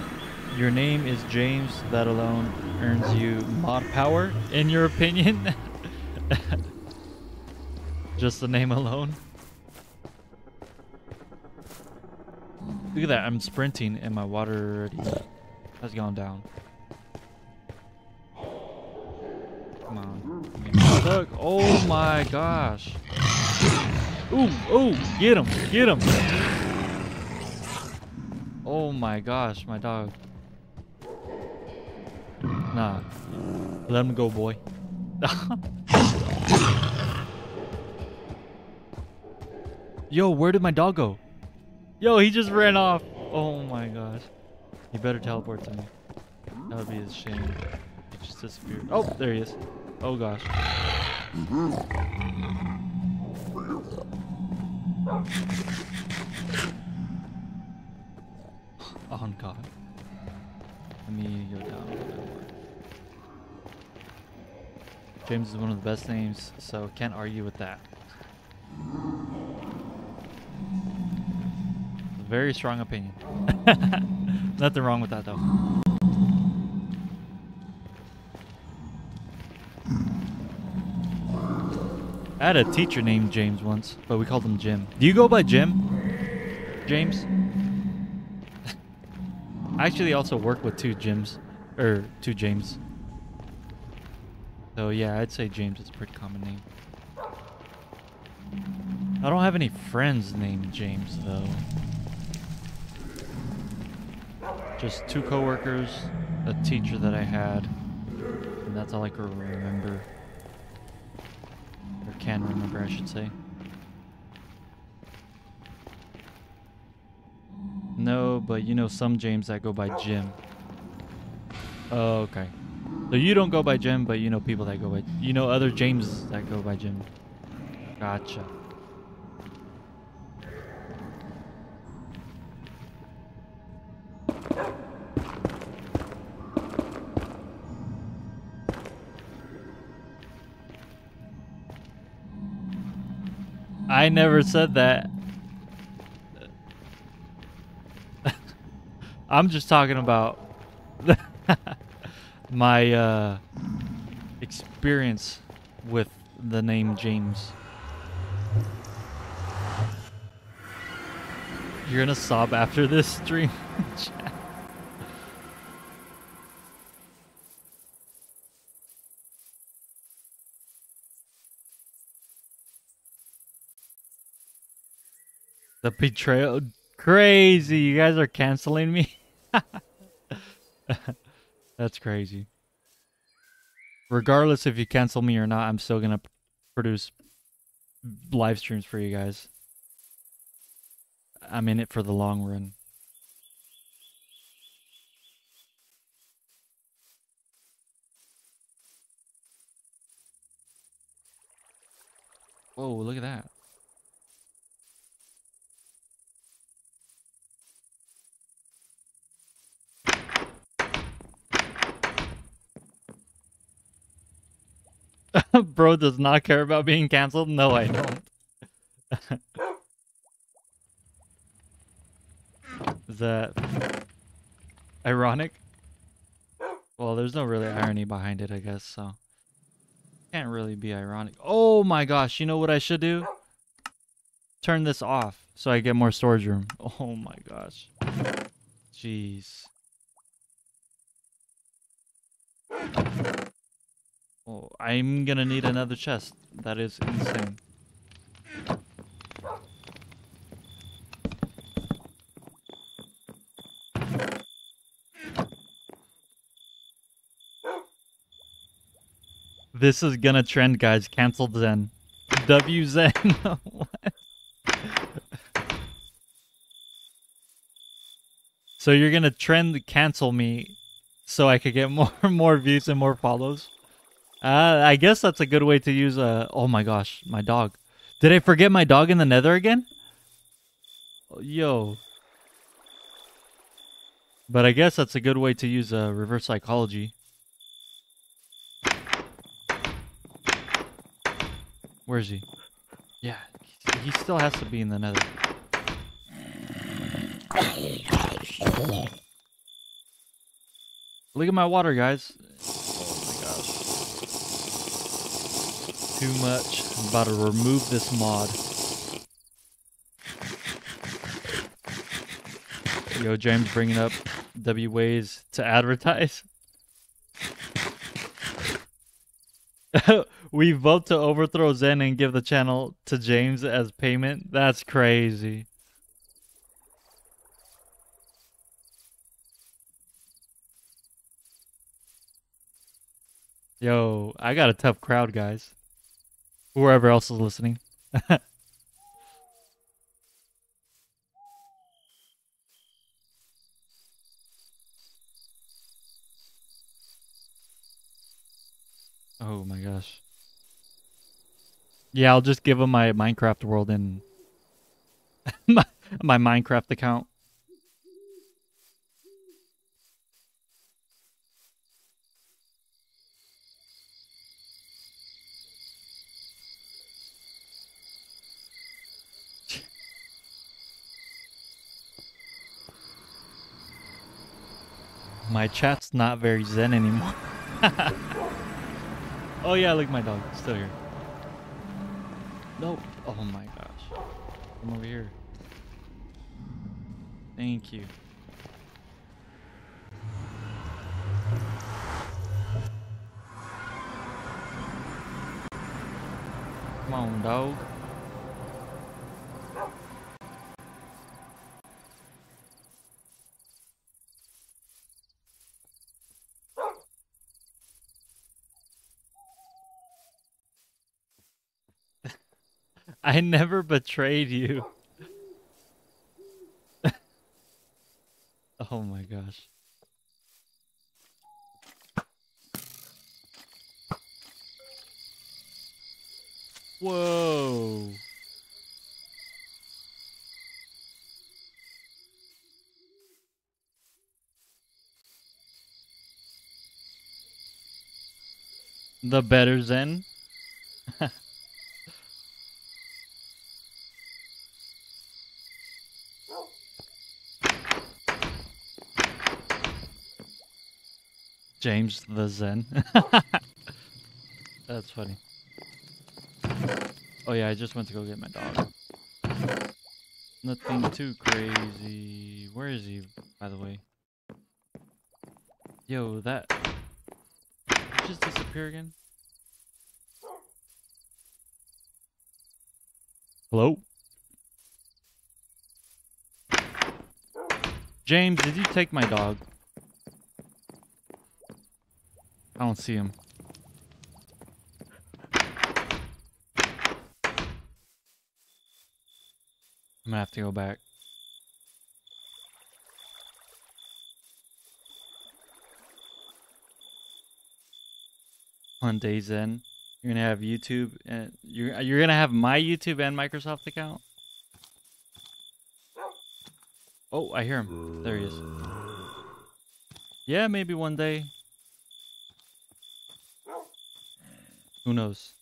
your name is James, that alone earns you mod power, in your opinion? Just the name alone? Look at that, I'm sprinting and my water already has gone down. Come on. I'm getting stuck. Oh my gosh. Ooh, ooh, get him, get him. Oh my gosh, my dog. Nah, let him go, boy. Yo, where did my dog go? Yo, he just ran off. Oh my gosh. He better teleport to me. That would be a shame. He just disappeared. Oh, there he is. Oh gosh. Oh god. Let me go down. James is one of the best names, so can't argue with that. Very strong opinion. Nothing wrong with that though. I had a teacher named James once, but we called him Jim. Do you go by Jim? James? I actually also work with two Jims, or two James. So yeah, I'd say James is a pretty common name. I don't have any friends named James though. Just two coworkers, a teacher that I had, and that's all I can remember. Or can remember, I should say. No, but you know some James that go by Jim. Oh, okay. So you don't go by Jim, but you know people that go by... You know other James that go by Jim. Gotcha. I never said that. I'm just talking about my uh, experience with the name James. You're gonna sob after this stream. The betrayal, crazy. You guys are canceling me. That's crazy. Regardless if you cancel me or not, I'm still gonna produce live streams for you guys. I'm in it for the long run. Whoa, look at that. Bro does not care about being canceled? No, I don't. Is that ironic? Well, there's no really irony behind it, I guess, so. Can't really be ironic. Oh my gosh, you know what I should do? Turn this off so I get more storage room. Oh my gosh. Jeez. Oh, I'm gonna need another chest. That is insane. This is gonna trend, guys. Cancelled Zen. W Zen. What? So you're gonna trend cancel me so I could get more more views and more follows? Uh, I guess that's a good way to use a... Oh my gosh, my dog. Did I forget my dog in the nether again? Oh, yo. But I guess that's a good way to use a reverse psychology. Where is he? Yeah, he still has to be in the nether. Look at my water, guys. Too much. I'm about to remove this mod. Yo, James bringing up W ways to advertise. We vote to overthrow Zen and give the channel to James as payment. That's crazy. Yo, I got a tough crowd, guys. Whoever else is listening. Oh my gosh. Yeah, I'll just give them my Minecraft world and my, my Minecraft account. My chat's not very Zen anymore. Oh yeah, look, my dog. Still here. Nope. Oh my gosh. Come over here. Thank you. Come on, dog. I never betrayed you. gosh. Whoa. The better Zen. James the Zen. That's funny. Oh yeah, I just went to go get my dog. Nothing too crazy. Where is he, by the way? Yo, that... Did he just disappear again? Hello? James, did you take my dog? I don't see him. I'm gonna have to go back. On day's end, you're gonna have YouTube and you're you're gonna have my YouTube and Microsoft account. Oh, I hear him. There he is. Yeah, maybe one day. Who knows?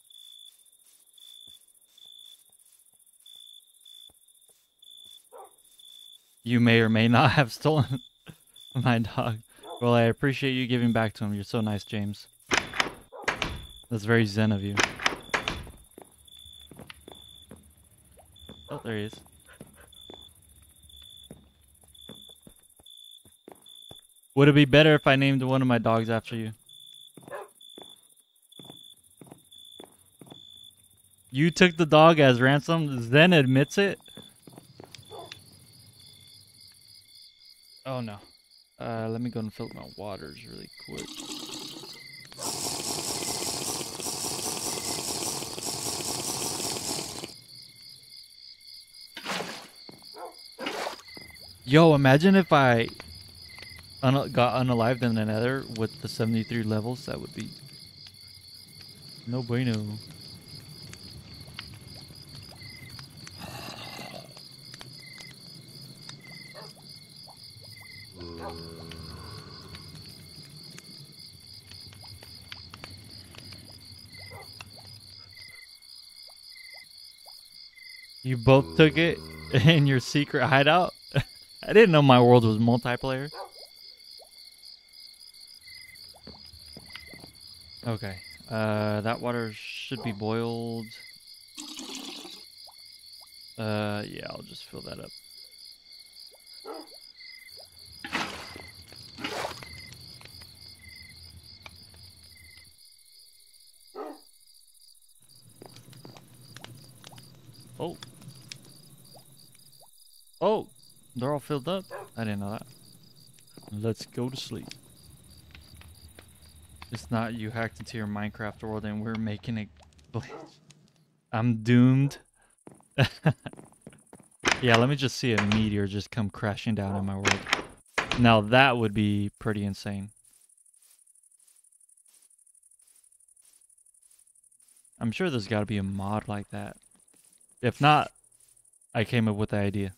You may or may not have stolen my dog. Well, I appreciate you giving back to him. You're so nice, James. That's very Zen of you. Oh, there he is. Would it be better if I named one of my dogs after you? You took the dog as ransom, Zen admits it? Oh no. Uh, let me go and fill up my waters really quick. Yo, imagine if I un got unalived in the nether with the seventy-three levels, that would be no bueno. You both took it in your secret hideout? I didn't know my world was multiplayer. Okay, uh, that water should be boiled. Uh, yeah, I'll just fill that up. Oh. Oh, they're all filled up. I didn't know that. Let's go to sleep. It's not you hacked into your Minecraft world and we're making it glitch. I'm doomed. Yeah, let me just see a meteor just come crashing down on my world. Now that would be pretty insane. I'm sure there's got to be a mod like that. If not, I came up with the idea.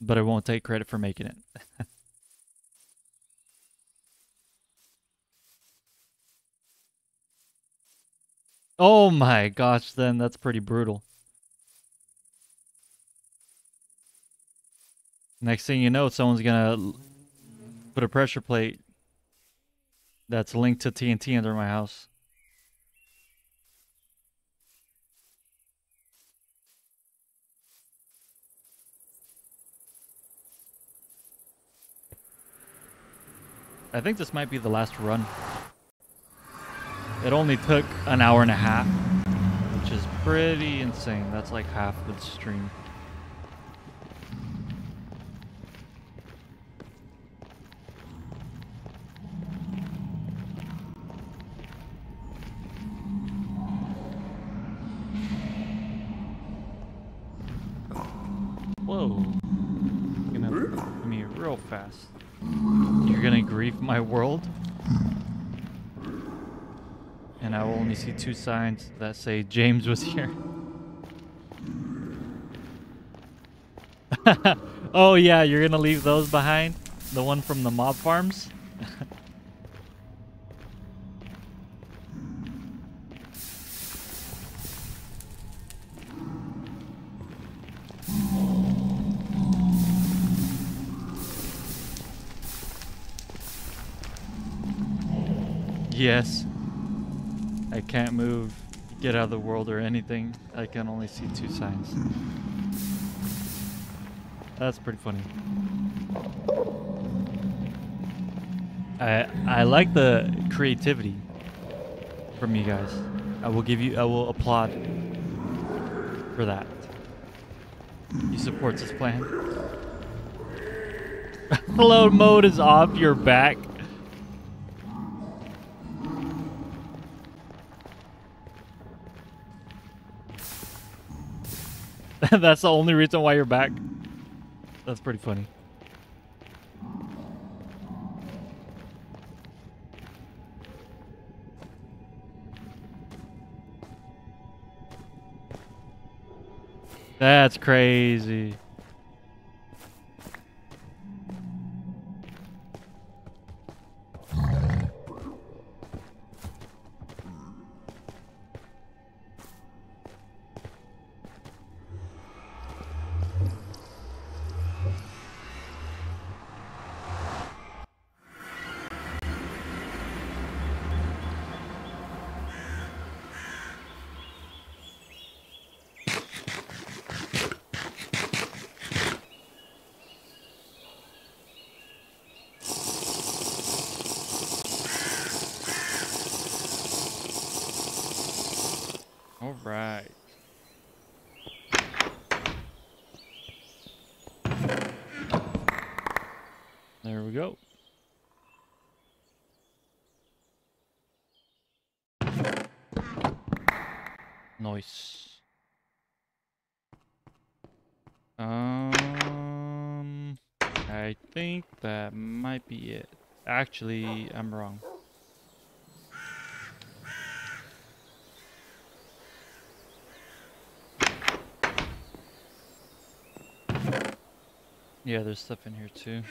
But I won't take credit for making it. Oh my gosh, then that's pretty brutal. Next thing you know, someone's gonna put a pressure plate that's linked to T N T under my house. I think this might be the last run. It only took an hour and a half, which is pretty insane. That's like half the stream. Whoa. Come here. fast. You're gonna grieve my world? And I will only see two signs that say James was here. Oh yeah, you're gonna leave those behind? The one from the mob farms? Yes. I can't move, get out of the world or anything. I can only see two signs. That's pretty funny. I I like the creativity from you guys. I will give you I will applaud for that. He supports this plan. Hello mode is off, you're back. That's the only reason why you're back. That's pretty funny. That's crazy. Um, I think that might be it. Actually, I'm wrong. Yeah, there's stuff in here too.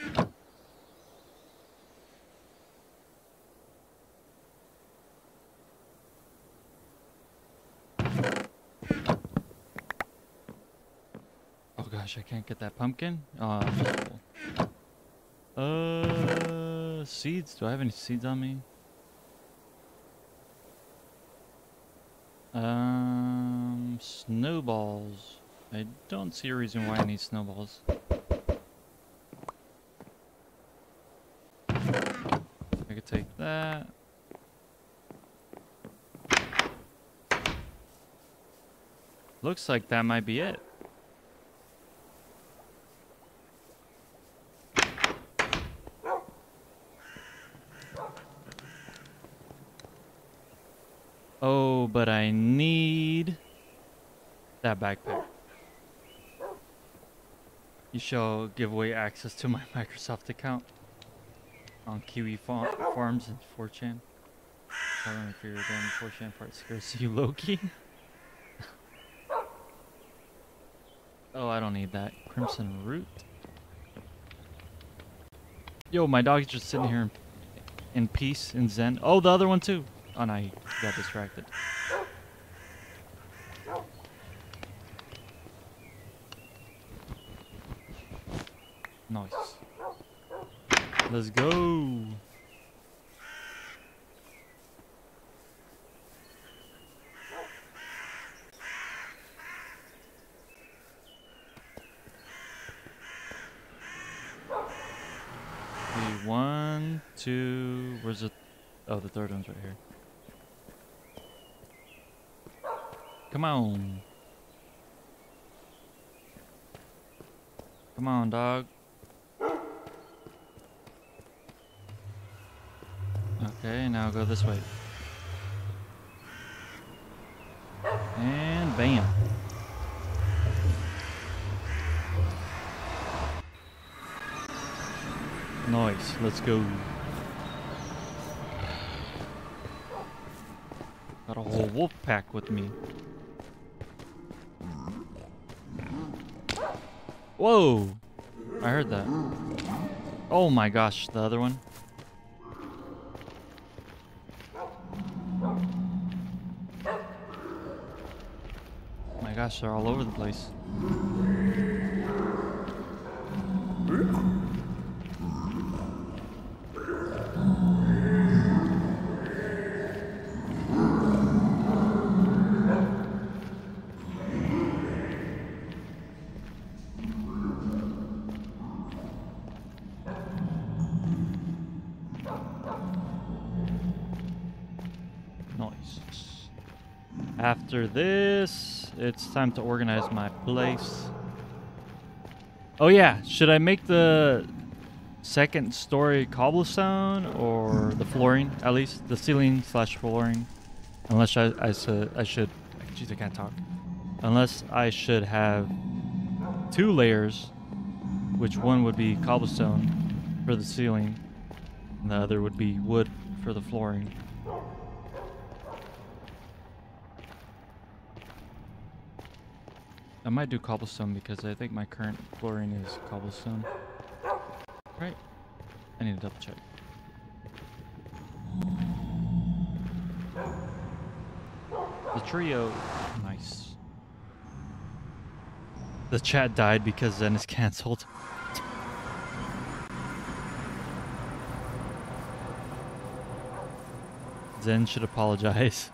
I can't get that pumpkin. Oh, cool. Uh, seeds. Do I have any seeds on me? Um, snowballs. I don't see a reason why I need snowballs. I could take that. Looks like that might be it. But I need that backpack. You shall give away access to my Microsoft account on Kiwi Farm, Farms and four chan. I don't know if you're doing four chan part scares you, Loki. Oh, I don't need that. Crimson Root. Yo, my dog's just sitting here in peace, in zen. Oh, the other one too. Oh, no, I got distracted. Nice. Let's go. Okay, one, two, where's the... Oh, the third one's right here. Come on. Come on, dog. Okay, now go this way. And bam. Let's go. Got a whole wolf pack with me. Whoa! I heard that. Oh my gosh, the other one. Oh my gosh, they're all over the place. After this, it's time to organize my place. Oh yeah, should I make the second story cobblestone or the flooring? At least the ceiling slash flooring. Unless I, I, I should, geez, I can't talk. Unless I should have two layers, which one would be cobblestone for the ceiling, and the other would be wood for the flooring. I might do cobblestone because I think my current flooring is cobblestone. Right? I need to double check. The trio. Nice. The chat died because Zen is cancelled. Zen should apologize.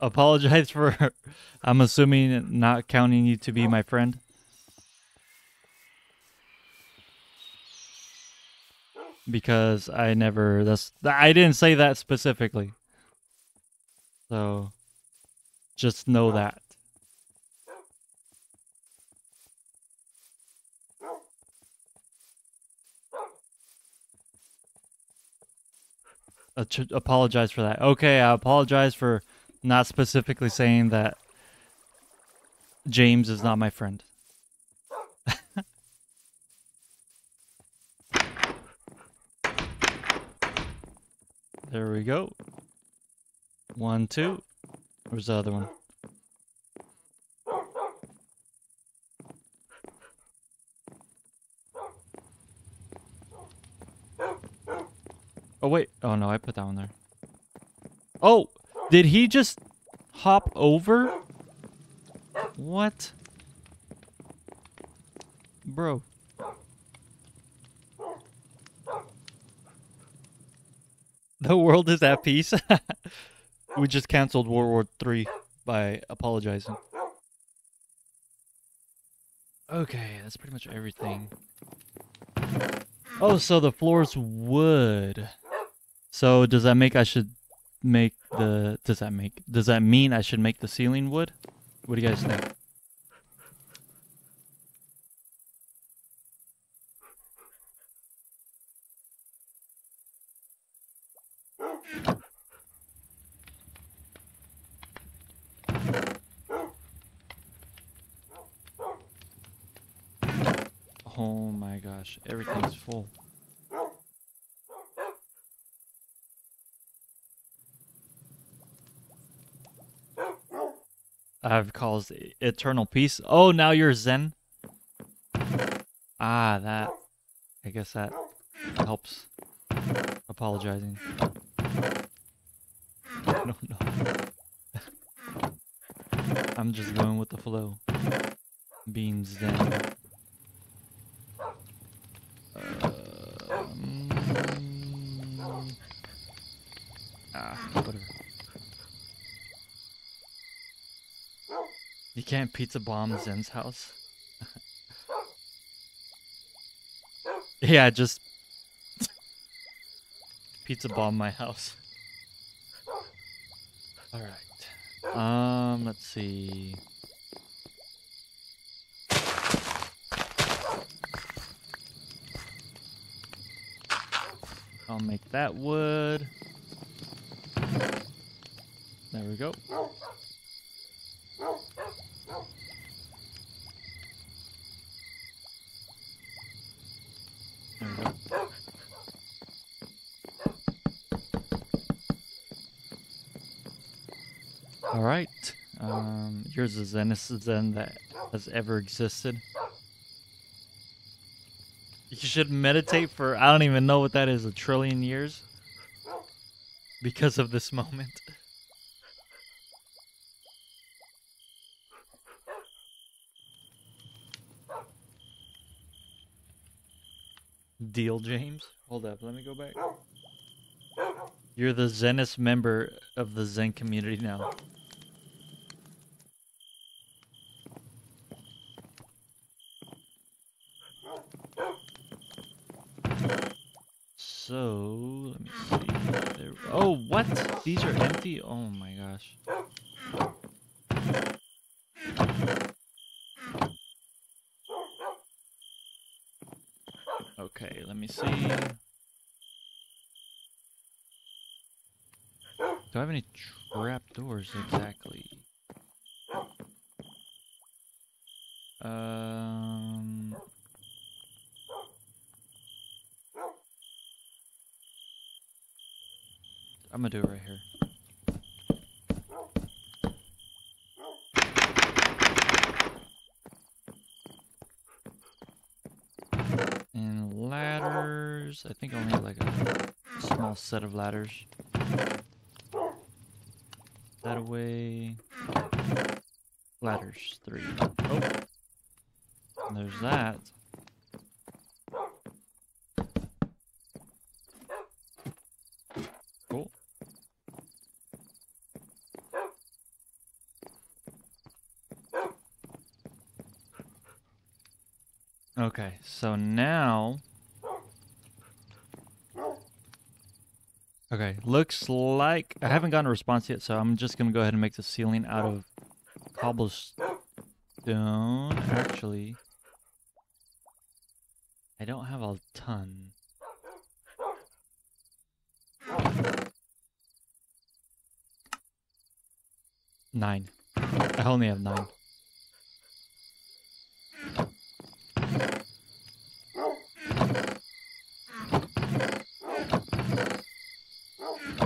Apologize for, I'm assuming, not counting you to be my friend. Because I never, that's, I didn't say that specifically. So, just know that. Apologize for that. Okay, I apologize for not specifically saying that James is not my friend. There we go. One, two. Where's the other one? Oh, wait. Oh, no, I put that one there. Oh! Did he just hop over? What? Bro. The world is at peace. We just canceled World War Three by apologizing. Okay, that's pretty much everything. Oh, so the floor's wood. So does that make I should... make the does that make does that mean I should make the ceiling wood? What do you guys think? Oh my gosh, everything's full. I've caused eternal peace. Oh, now you're Zen. Ah, that. I guess that helps. Apologizing. I don't know. I'm just going with the flow. Being Zen. Um, ah, whatever. You can't pizza bomb Zen's house. Yeah, just pizza bomb my house. All right. Um, let's see. I'll make that wood. There we go. Alright, um, here's the zenest Zen that has ever existed. You should meditate for, I don't even know what that is, a trillion years? Because of this moment. Deal, James? Hold up, let me go back. You're the zenest member of the Zen community now. So, let me see. There, oh, what? These are empty? Oh my gosh. Okay, let me see. Do I have any trapdoors exactly? Um... I'm gonna do it right here. And ladders. I think I only have like a small set of ladders. That away. Ladders, three. Oh. And there's that. Cool. Okay, so now... Okay, looks like I haven't gotten a response yet, so I'm just gonna go ahead and make the ceiling out of cobblestone. Actually, I don't have a ton. Nine. I only have nine.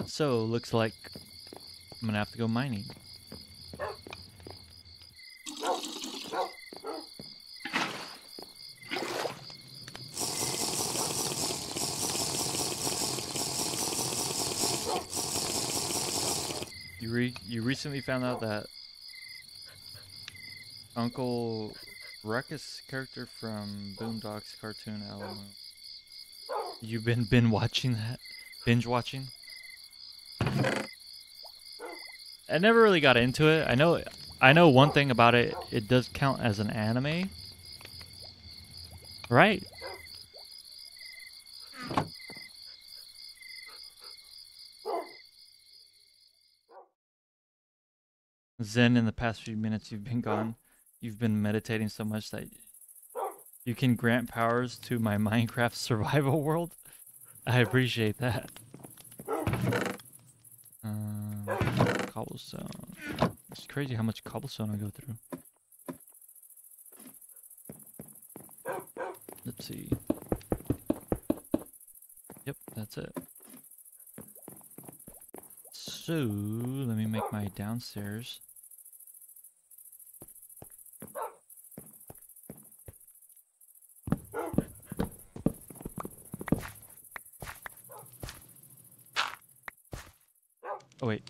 So, looks like I'm gonna have to go mining. You re you recently found out that Uncle Ruckus character from Boondocks cartoon album. You've been been watching that? Binge watching? I never really got into it. I know I know one thing about it. It does count as an anime. Right? Zen, in the past few minutes you've been gone, you've been meditating so much that you can grant powers to my Minecraft survival world. I appreciate that. Um, cobblestone. It's crazy how much cobblestone I go through. Let's see. Yep, that's it. So, let me make my downstairs. Oh wait,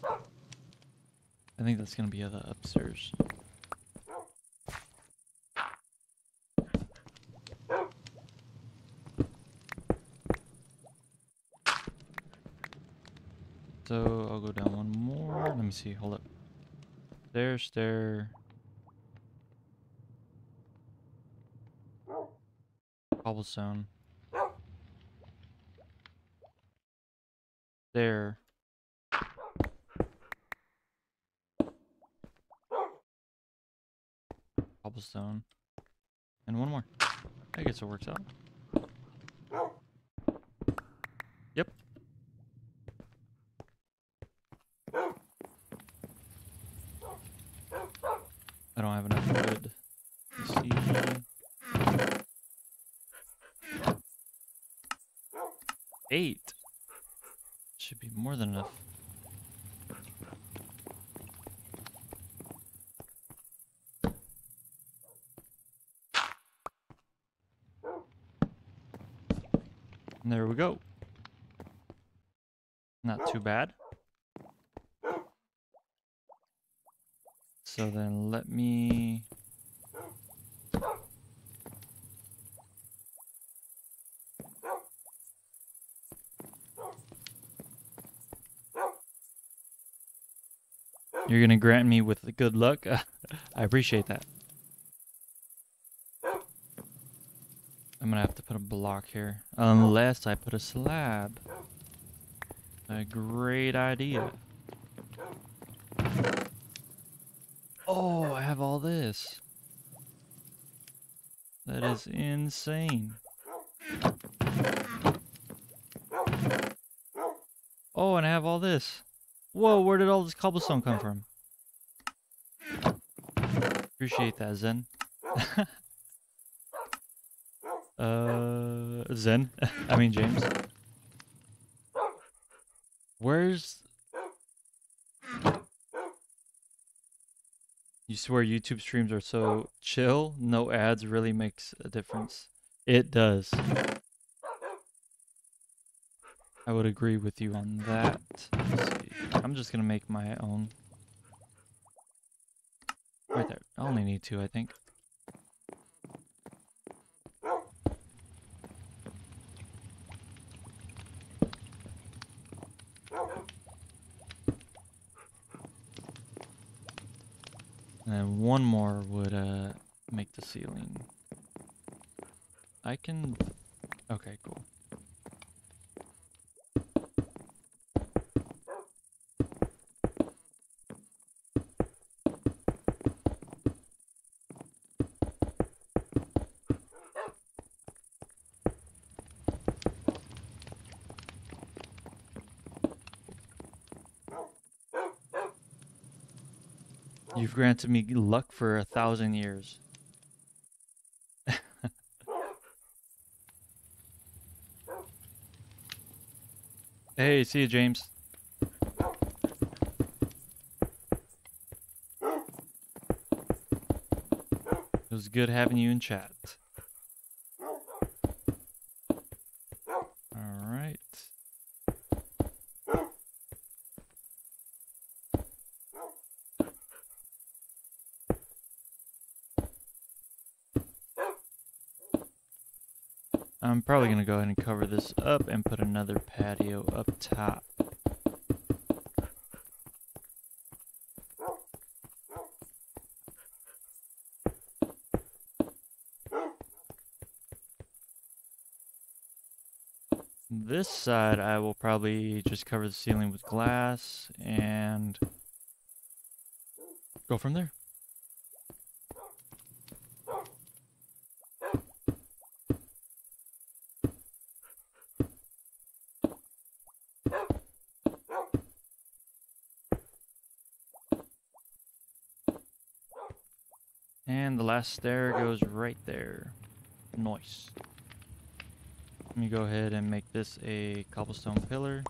I think that's gonna be the upstairs. So I'll go down one more, let me see, hold up. Stair, stair. Cobblestone. There. Cobblestone. And one more. I guess it works out. Yep. I don't have enough wood. Let's see. Eight. Should be more than enough. And there we go. Not too bad. So then let me... You're going to grant me with the good luck? I appreciate that. I'm going to have to put a block here. Unless I put a slab. A great idea. Oh, I have all this. That is insane. Oh, and I have all this. Whoa, where did all this cobblestone come from? Appreciate that, Zen. uh, Zen? I mean, James. Where's... You swear YouTube streams are so chill? No ads really makes a difference. It does. I would agree with you on that. I'm just gonna make my own. Right there. I only need two, I think. And one more would uh, make the ceiling. I can... Okay, cool. You've granted me luck for a thousand years. Hey, see you, James. It was good having you in chat. I'm probably going to go ahead and cover this up and put another patio up top. This side I will probably just cover the ceiling with glass and go from there. And the last stair goes right there. Nice. Let me go ahead and make this a cobblestone pillar.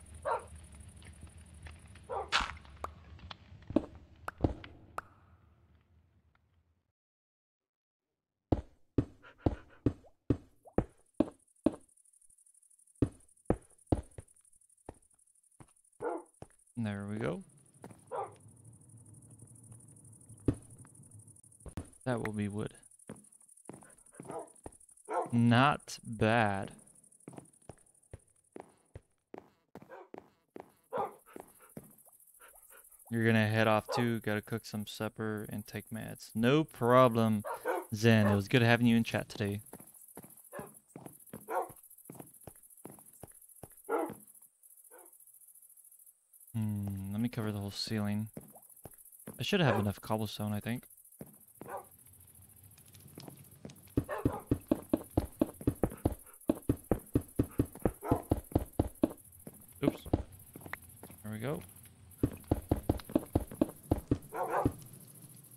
And there we go. That will be wood. Not bad. You're gonna head off too. Gotta cook some supper and take meds. No problem, Zen. It was good having you in chat today. Hmm, let me cover the whole ceiling. I should have enough cobblestone, I think.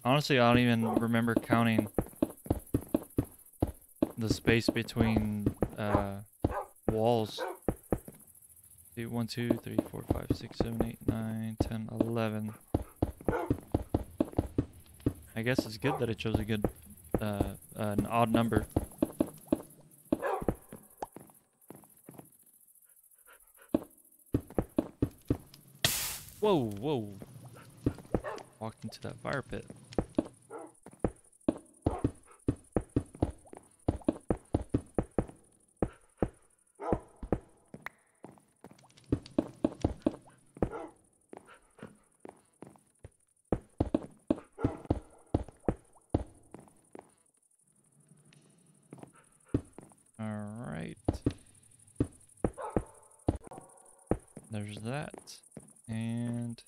Honestly, I don't even remember counting the space between uh, walls. See, one, two, three, four, five, six, seven, eight, nine, ten, eleven. I guess it's good that it chose a good, uh, uh, an odd number. Whoa, whoa. Walked into that fire pit. There's that, and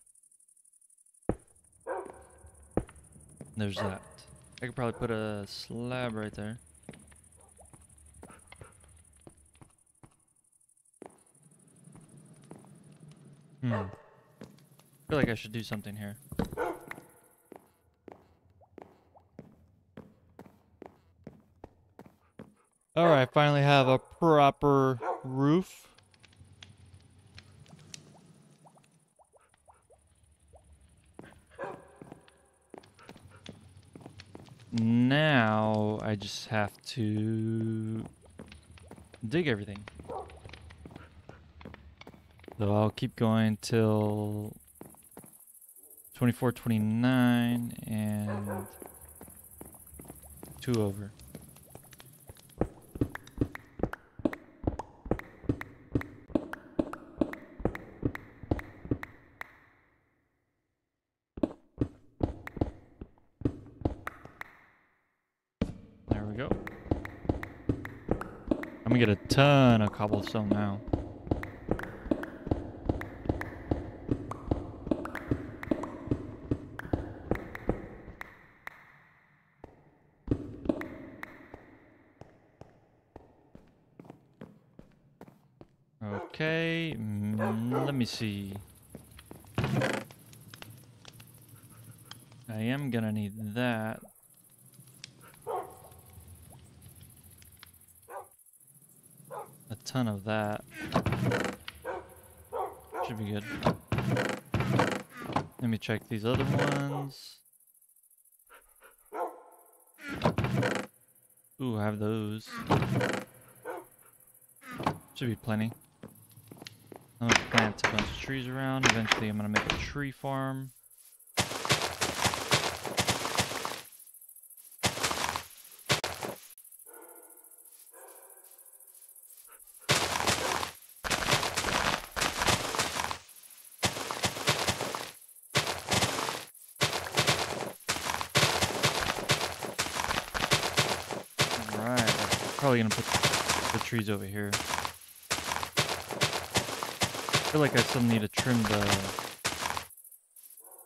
there's that. I could probably put a slab right there. Hmm. I feel like I should do something here. Alright, finally have a proper roof. Now I just have to dig everything. So I'll keep going till twenty-four, twenty-nine, and two over. Get a ton of cobblestone now. Okay, mm, let me see. I am gonna need that. Ton of that should be good. Let me check these other ones. Ooh, I have those. Should be plenty. I'm gonna plant a bunch of trees around. Eventually, I'm gonna make a tree farm. Probably gonna put the trees over here. I feel like I still need to trim the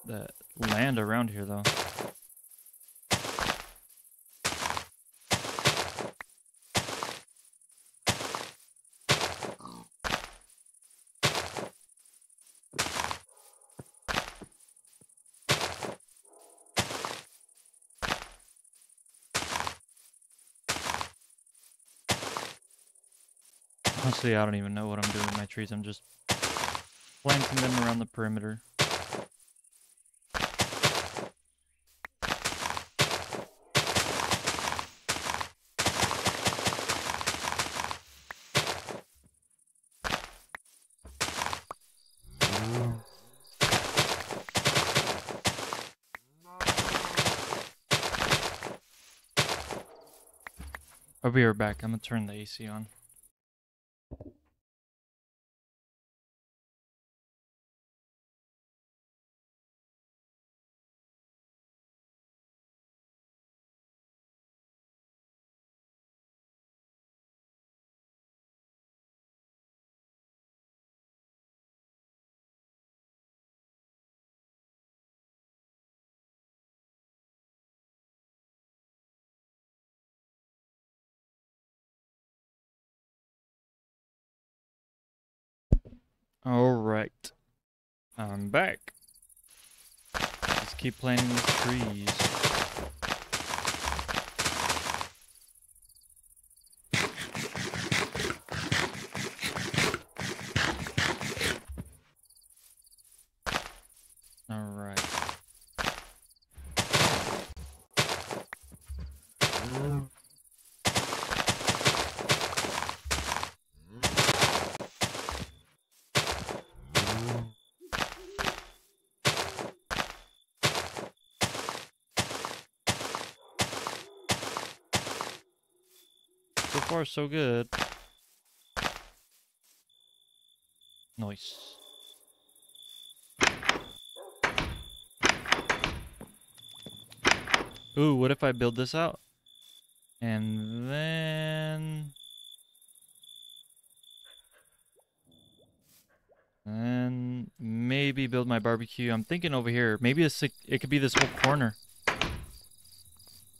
the land around here though. Honestly, I don't even know what I'm doing with my trees. I'm just planting them around the perimeter. I'll be right back. I'm gonna turn the A C on. Alright, I'm back. Let's keep planting these trees. Alright. far, so good. Nice. Ooh, what if I build this out? And then... and maybe build my barbecue. I'm thinking over here. Maybe this, it could be this whole corner.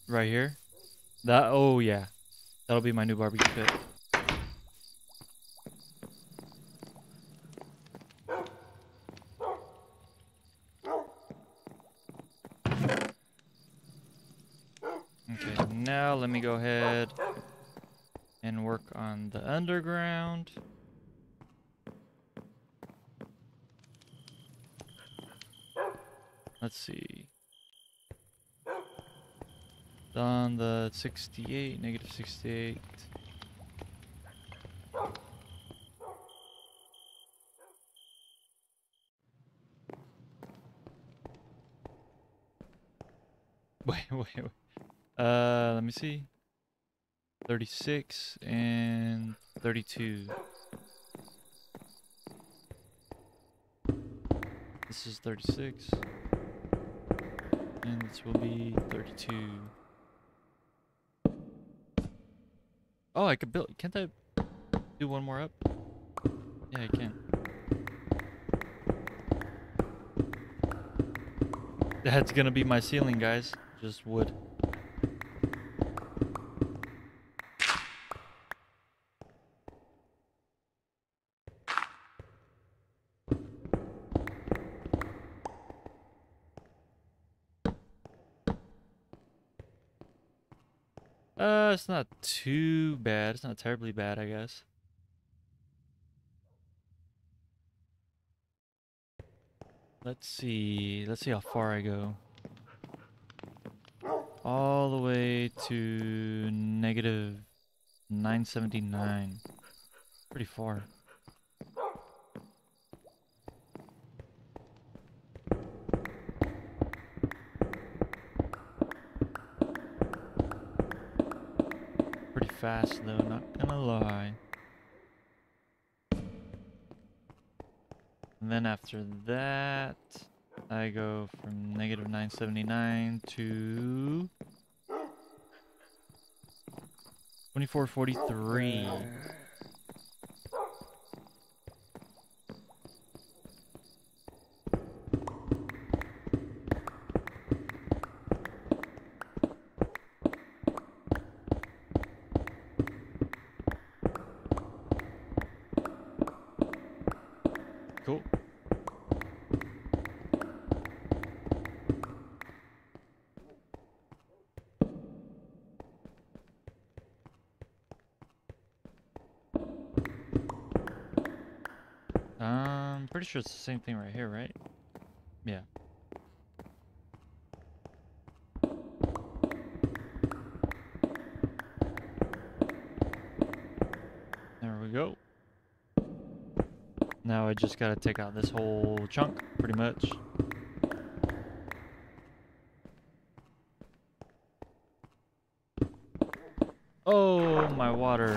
Right here. That, oh yeah. That'll be my new barbecue pit. Okay, now let me go ahead and work on the underground. Let's see. On the sixty-eight, negative sixty-eight. Wait, wait, wait. Uh, let me see. thirty-six and thirty-two. This is thirty-six. And this will be thirty-two. Oh, I could build. Can't I do one more up? Yeah, I can. That's gonna be my ceiling, guys. Just wood. Uh, it's not too bad. It's not terribly bad, I guess. Let's see. Let's see how far I go. All the way to negative nine seventy-nine. Pretty far. Fast though, not gonna lie. And then after that, I go from negative nine seventy-nine to twenty-four forty-three. Um, pretty sure it's the same thing right here, right? Yeah. There we go. Now I just gotta take out this whole chunk, pretty much. Oh, my water.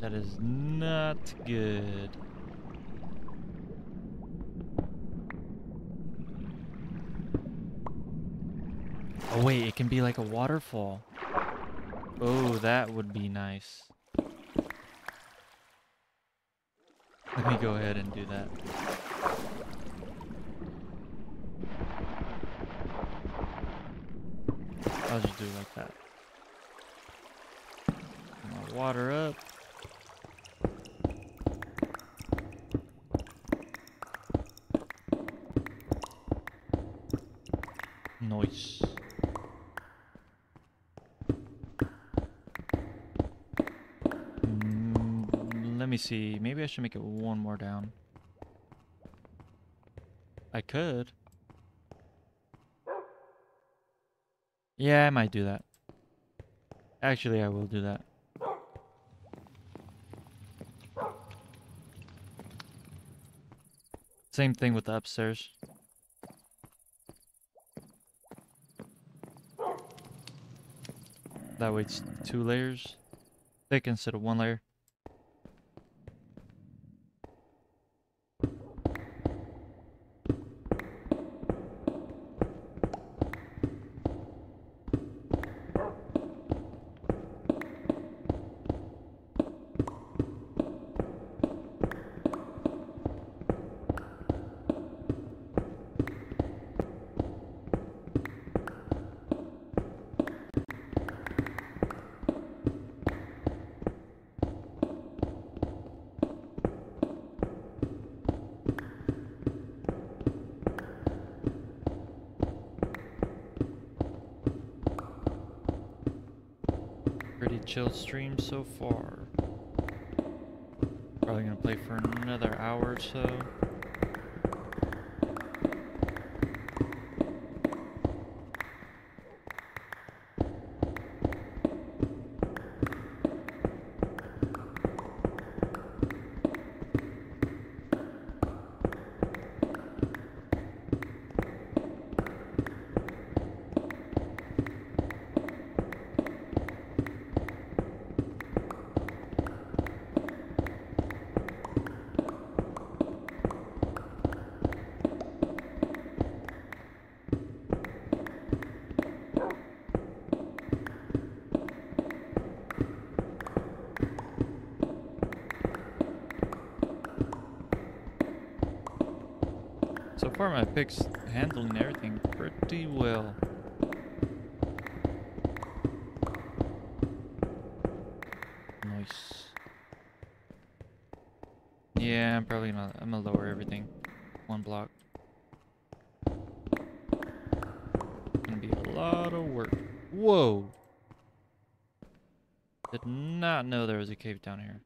That is not good. Oh wait, it can be like a waterfall. Oh, that would be nice. Let me go ahead and do that. I'll just do it like that. Put my water up. Nice. Mm, let me see. Maybe I should make it one more down. I could. Yeah, I might do that. Actually, I will do that. Same thing with the upstairs. That way it's two layers thick instead of one layer. Chill stream so far. Probably gonna play for another hour or so. So far my pick's handling everything pretty well. Nice. Yeah, I'm probably gonna I'm gonna lower everything one block. It's gonna be a lot of work. Whoa! Did not know there was a cave down here.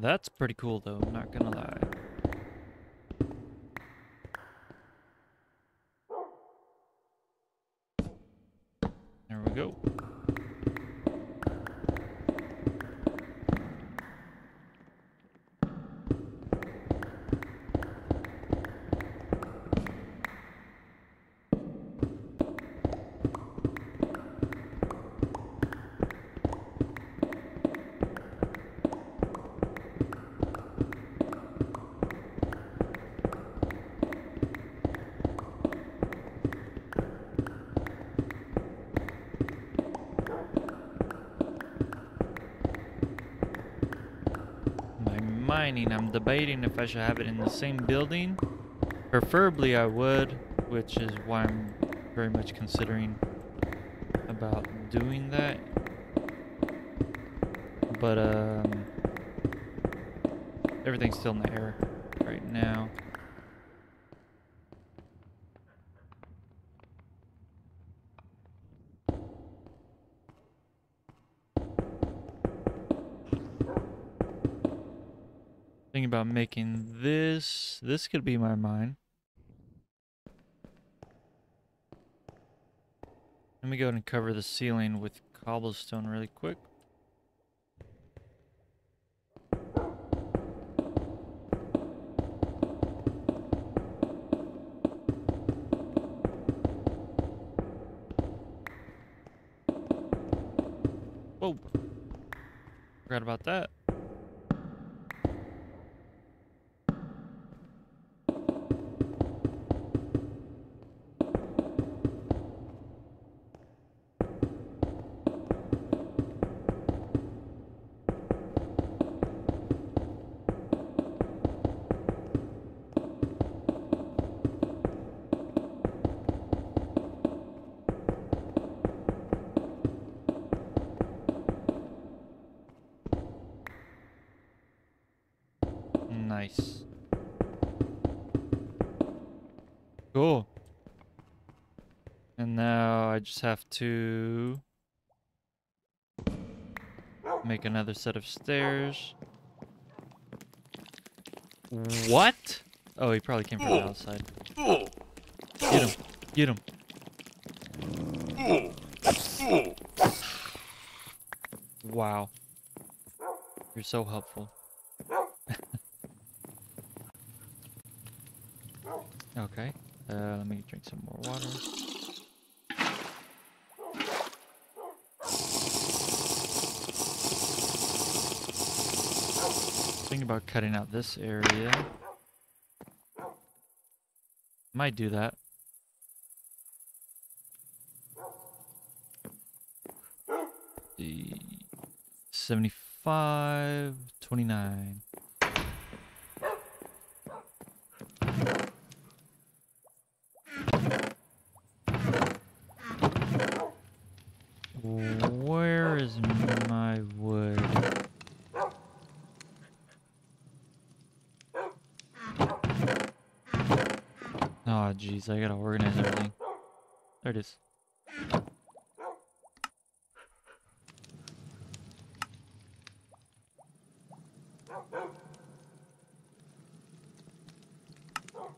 That's pretty cool though, I'm not gonna lie. There we go. I'm debating if I should have it in the same building. Preferably I would, which is why I'm very much considering about doing that. But um, everything's still in the air right now. About making this this could be my mine. Let me go ahead and cover the ceiling with cobblestone really quick. Whoa, forgot about that. Cool. And now I just have to make another set of stairs. What? Oh, he probably came from the outside. Get him. Get him. Wow. You're so helpful. Okay. Uh, let me drink some more water. Think about cutting out this area. Might do that. The seventy-five, twenty-nine. Where is my wood? Oh, jeez, I gotta organize everything. There it is.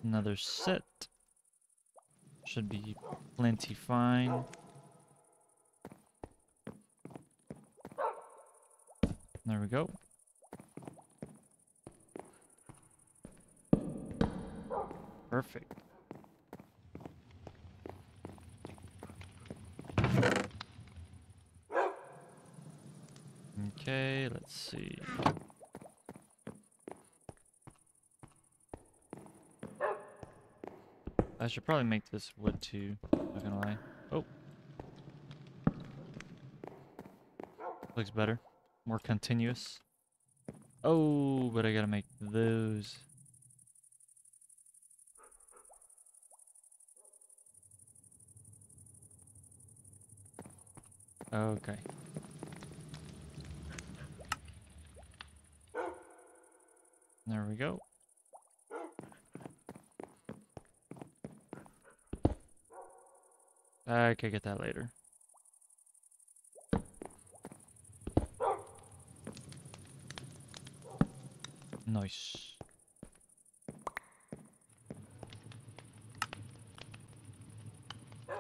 Another set. Should be plenty fine. There we go. Perfect. Okay, let's see. I should probably make this wood too, not gonna lie. Oh. Looks better. More continuous. Oh, but I gotta make those. Okay. There we go. I could get that later. Nice.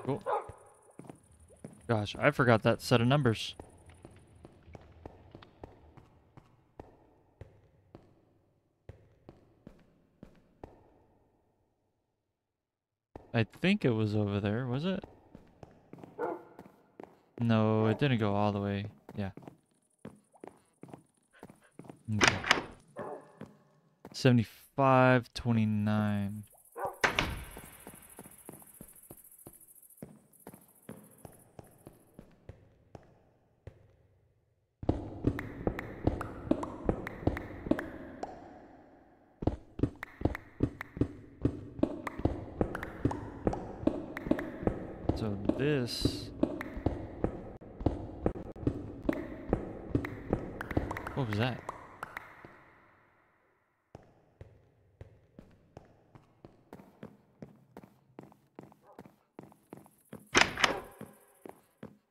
Cool. Gosh, I forgot that set of numbers. I think it was over there, was it? No, it didn't go all the way. Yeah. Okay. seventy-five, twenty-nine. So this... What was that?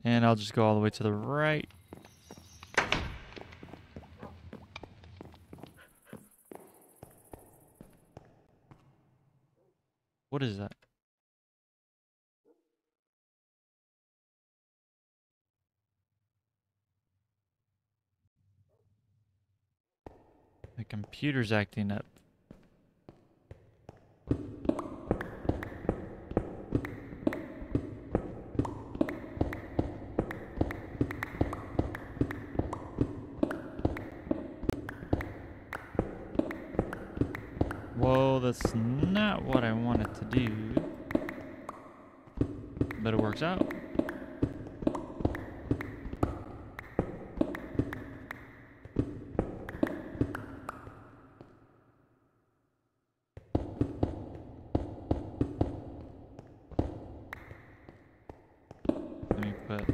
And I'll just go all the way to the right. What is that? The computer's acting up. That's not what I wanted to do, but it works out. Let me put a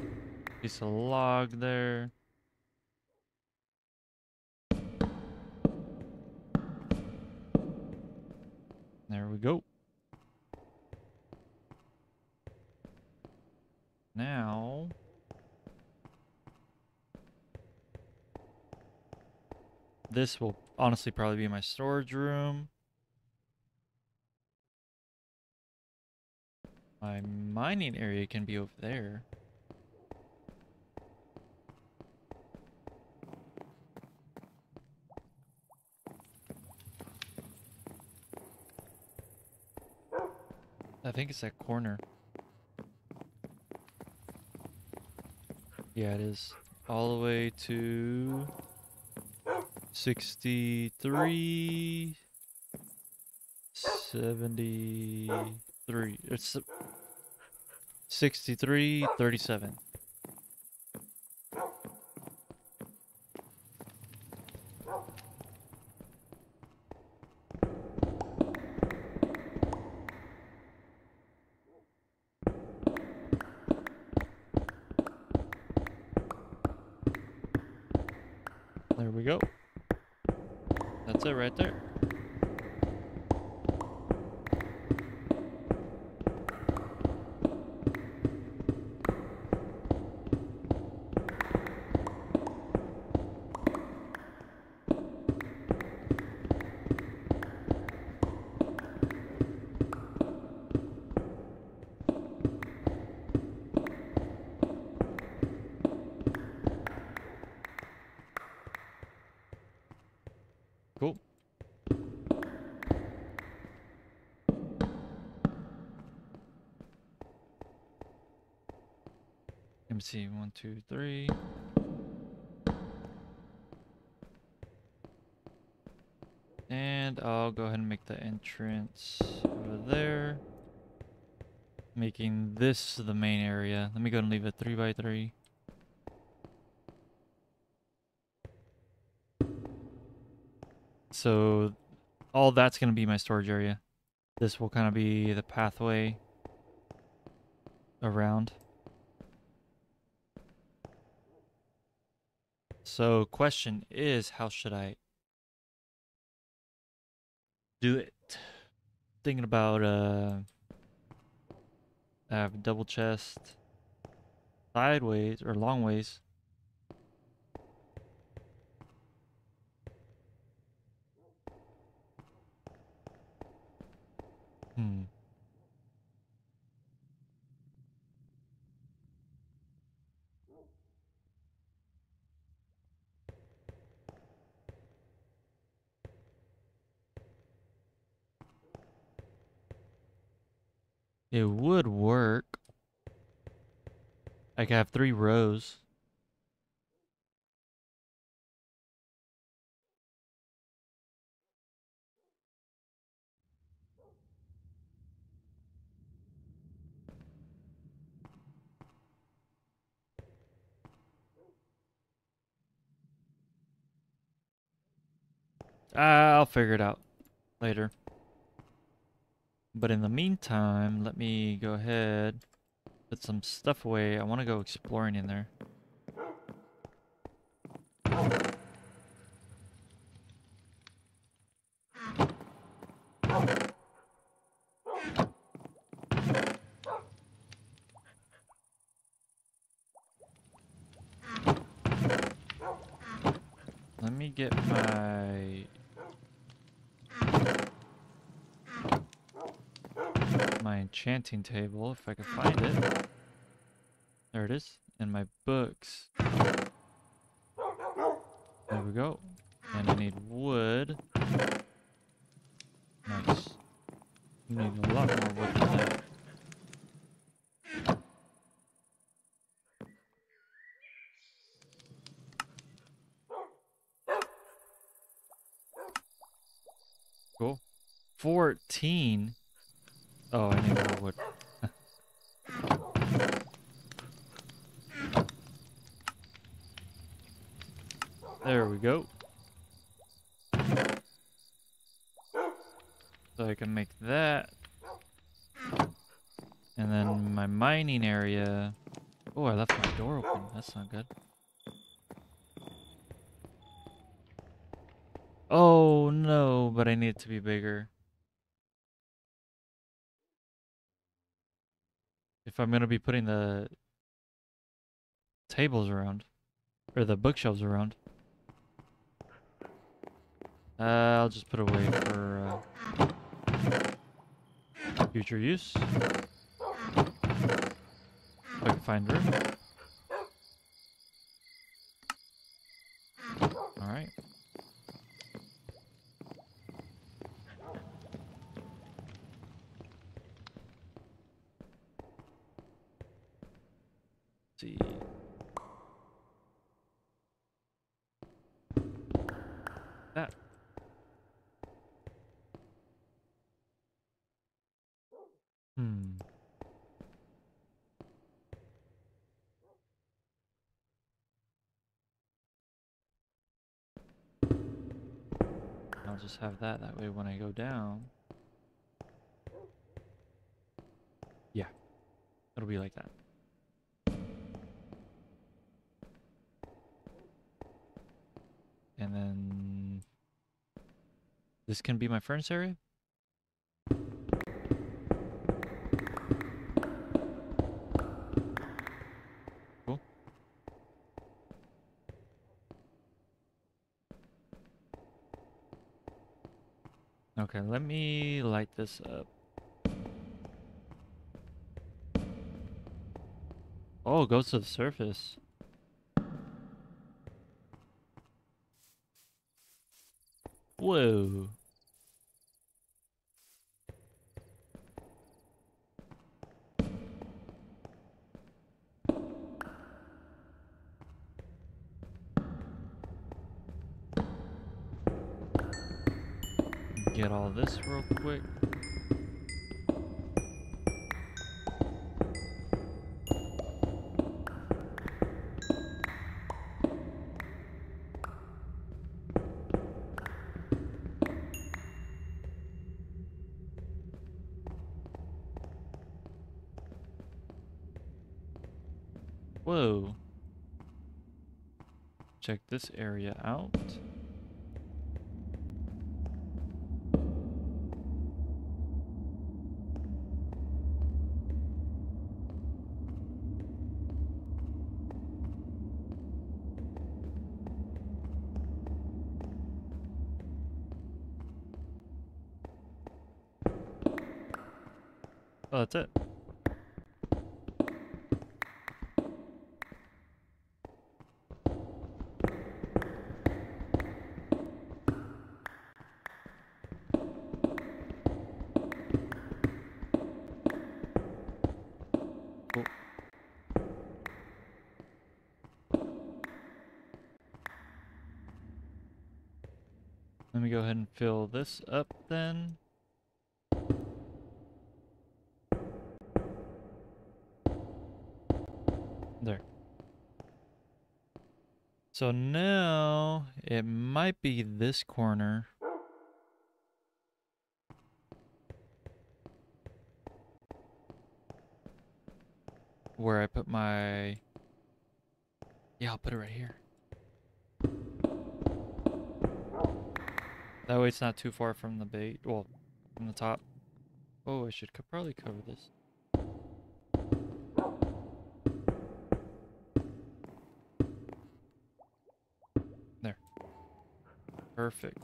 piece of log there. There we go. Now, this will honestly probably be my storage room. My mining area can be over there. I think it's that corner. Yeah, it is. All the way to sixty-three, seventy-three. It's sixty-three, thirty-seven. Right there. See, one, two, three. And I'll go ahead and make the entrance over there. Making this the main area. Let me go and leave it three by three. So all that's gonna be my storage area. This will kind of be the pathway around. So, question is, how should I do it? Thinking about, uh, I have a double chest, sideways, or long ways. Hmm. It would work. I could have three rows. I'll figure it out later. But in the meantime, let me go ahead, put some stuff away. I want to go exploring in there. Let me get my... my enchanting table, if I can find it. There it is. And my books. There we go. And I need wood. Nice. You need a lot more wood than that. Cool. fourteen. Oh, I need more wood. There we go. So I can make that. And then my mining area. Oh, I left my door open. That's not good. Oh, no, but I need it to be bigger. If I'm going to be putting the tables around, or the bookshelves around, uh, I'll just put away for uh, future use. can't find her. Alright. See. That. Hmm. I'll just have that, that way when I go down. Yeah. It'll be like that. And then this can be my furnace area. Okay, let me light this up. Oh, it goes to the surface. Whoa. Get all this real quick. Whoa. Check this area out. Oh, that's it. Cool. Let me go ahead and fill this up then. There. So now it might be this corner. Where I put my... Yeah, I'll put it right here. That way it's not too far from the bait. Well, from the top. Oh, I should probably cover this. Perfect.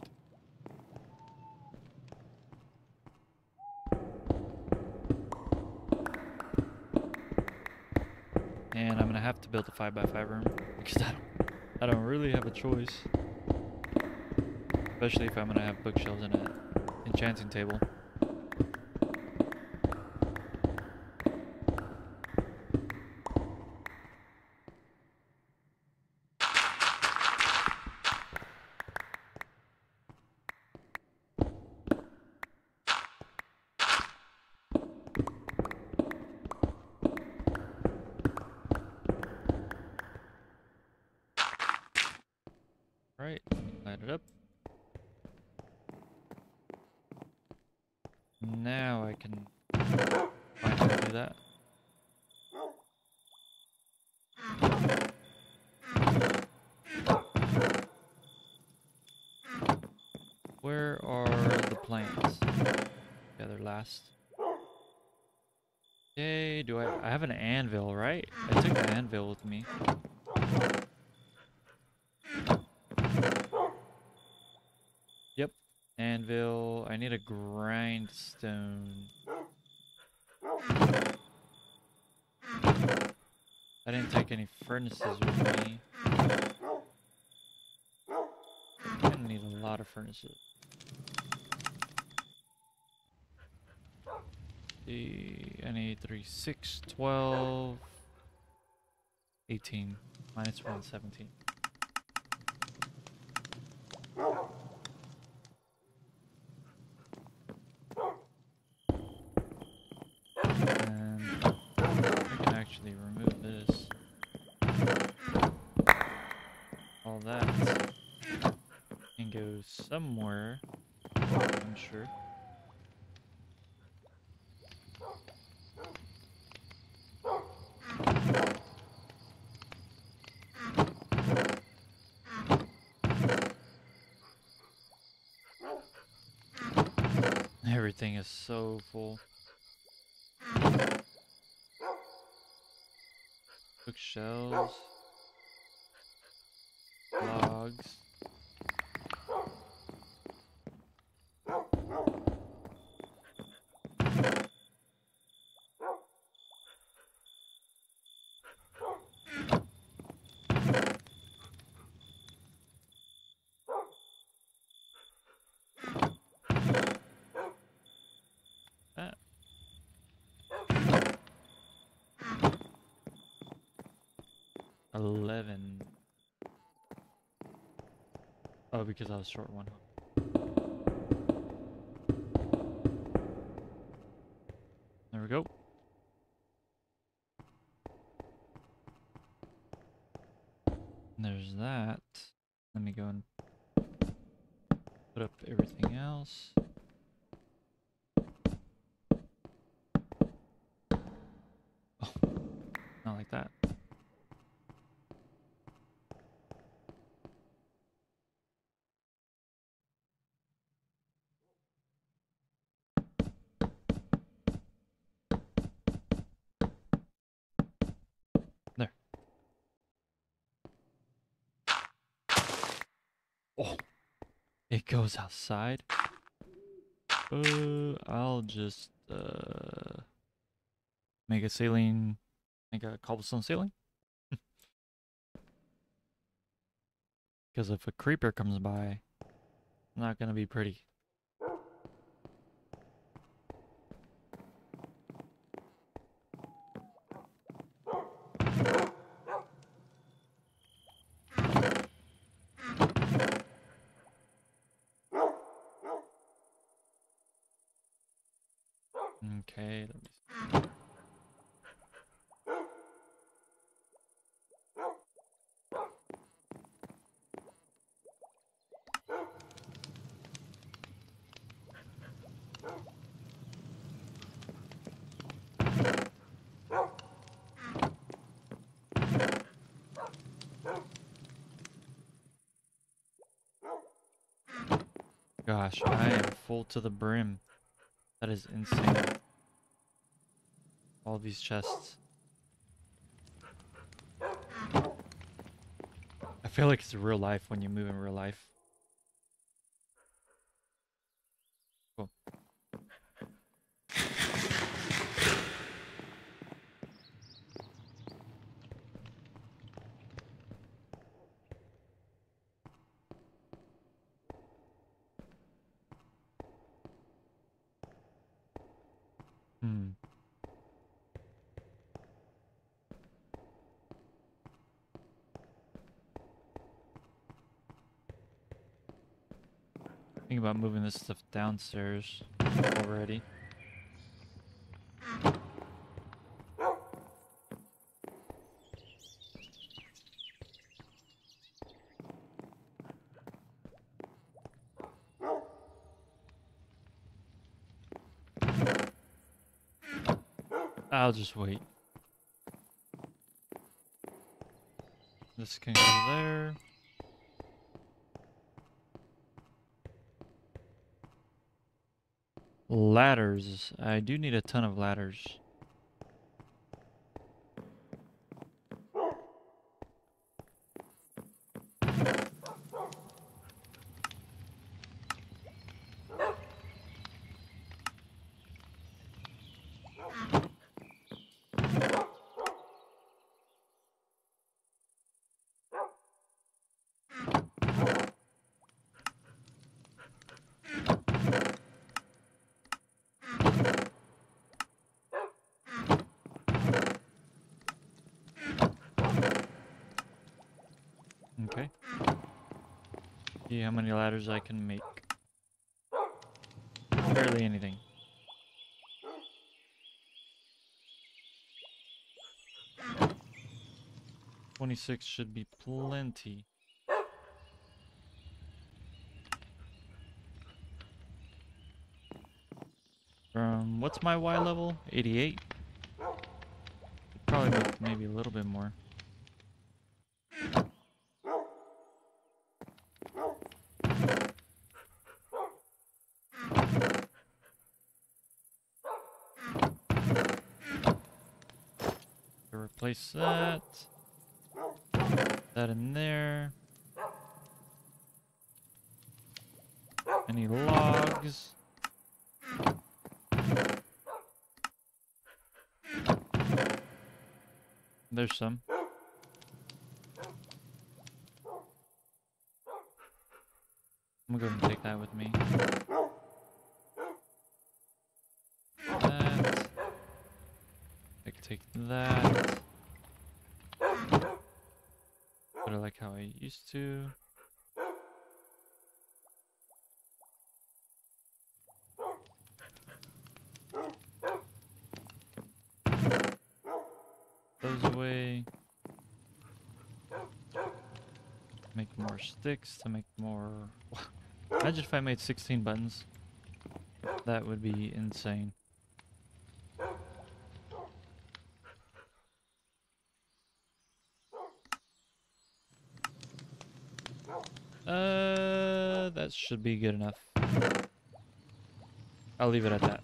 And I'm gonna have to build a five by five room because I don't, I don't really have a choice. Especially if I'm gonna have bookshelves and an enchanting table. Right, light it up. Now I can finally do that. Where are the plants? Yeah, they're last. Yay, do I, I have an anvil, right? I took an anvil with me. Anvil. I need a grindstone. I didn't take any furnaces with me. I'm gonna need a lot of furnaces. The, I need three, six, twelve, eighteen. Minus one, seventeen. Somewhere, I'm sure. Everything is so full. Cook shells, logs. eleven. Oh, because I was short one. There we go. There's that. Let me go and put up everything else. Oh, not like that. Oh, it goes outside. Uh, I'll just uh, make a ceiling, make a cobblestone ceiling. Because if a creeper comes by, it's not gonna be pretty. Okay, let me see. Gosh, I am full to the brim. That is insane. All these chests. I feel like it's real life when you move in real life. Cool. Hmm. Think about moving this stuff downstairs already. I'll just wait. This can go there. Ladders. I do need a ton of ladders. See how many ladders I can make. Barely anything. twenty-six should be plenty. Um, what's my Y level? eighty-eight? Probably maybe a little bit more. Replace that. That in there. Any logs? There's some. I'm gonna go ahead and take that with me. That. I can take that. But I like how I used to. Away. Make more sticks to make more. Imagine if I made sixteen buttons. That would be insane. Uh, that should be good enough. I'll leave it at that.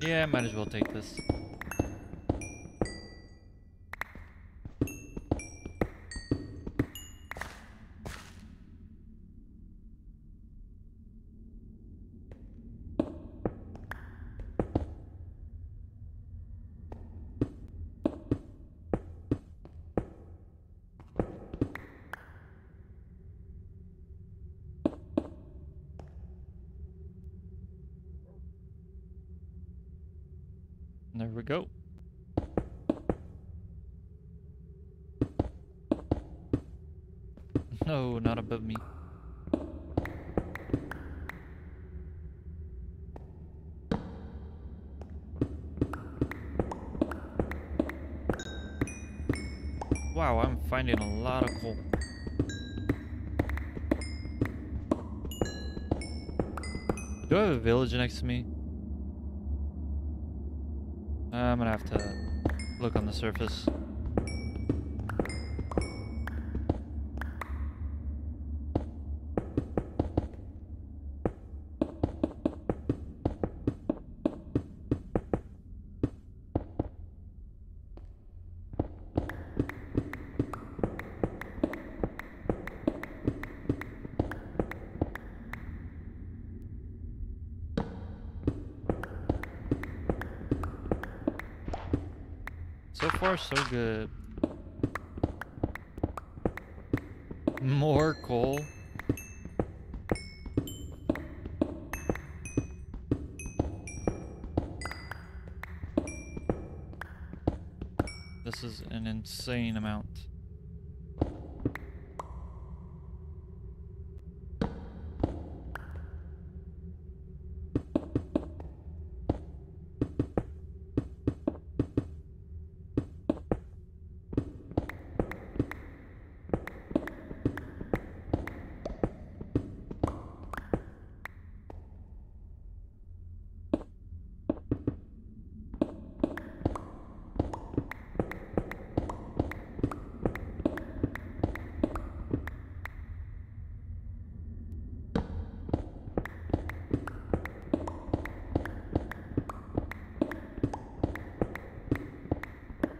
Yeah, I might as well take this. There we go. No, not above me. Wow, I'm finding a lot of coal. Do I have a village next to me? I'm gonna have to look on the surface. So far, so good. More coal. This is an insane amount.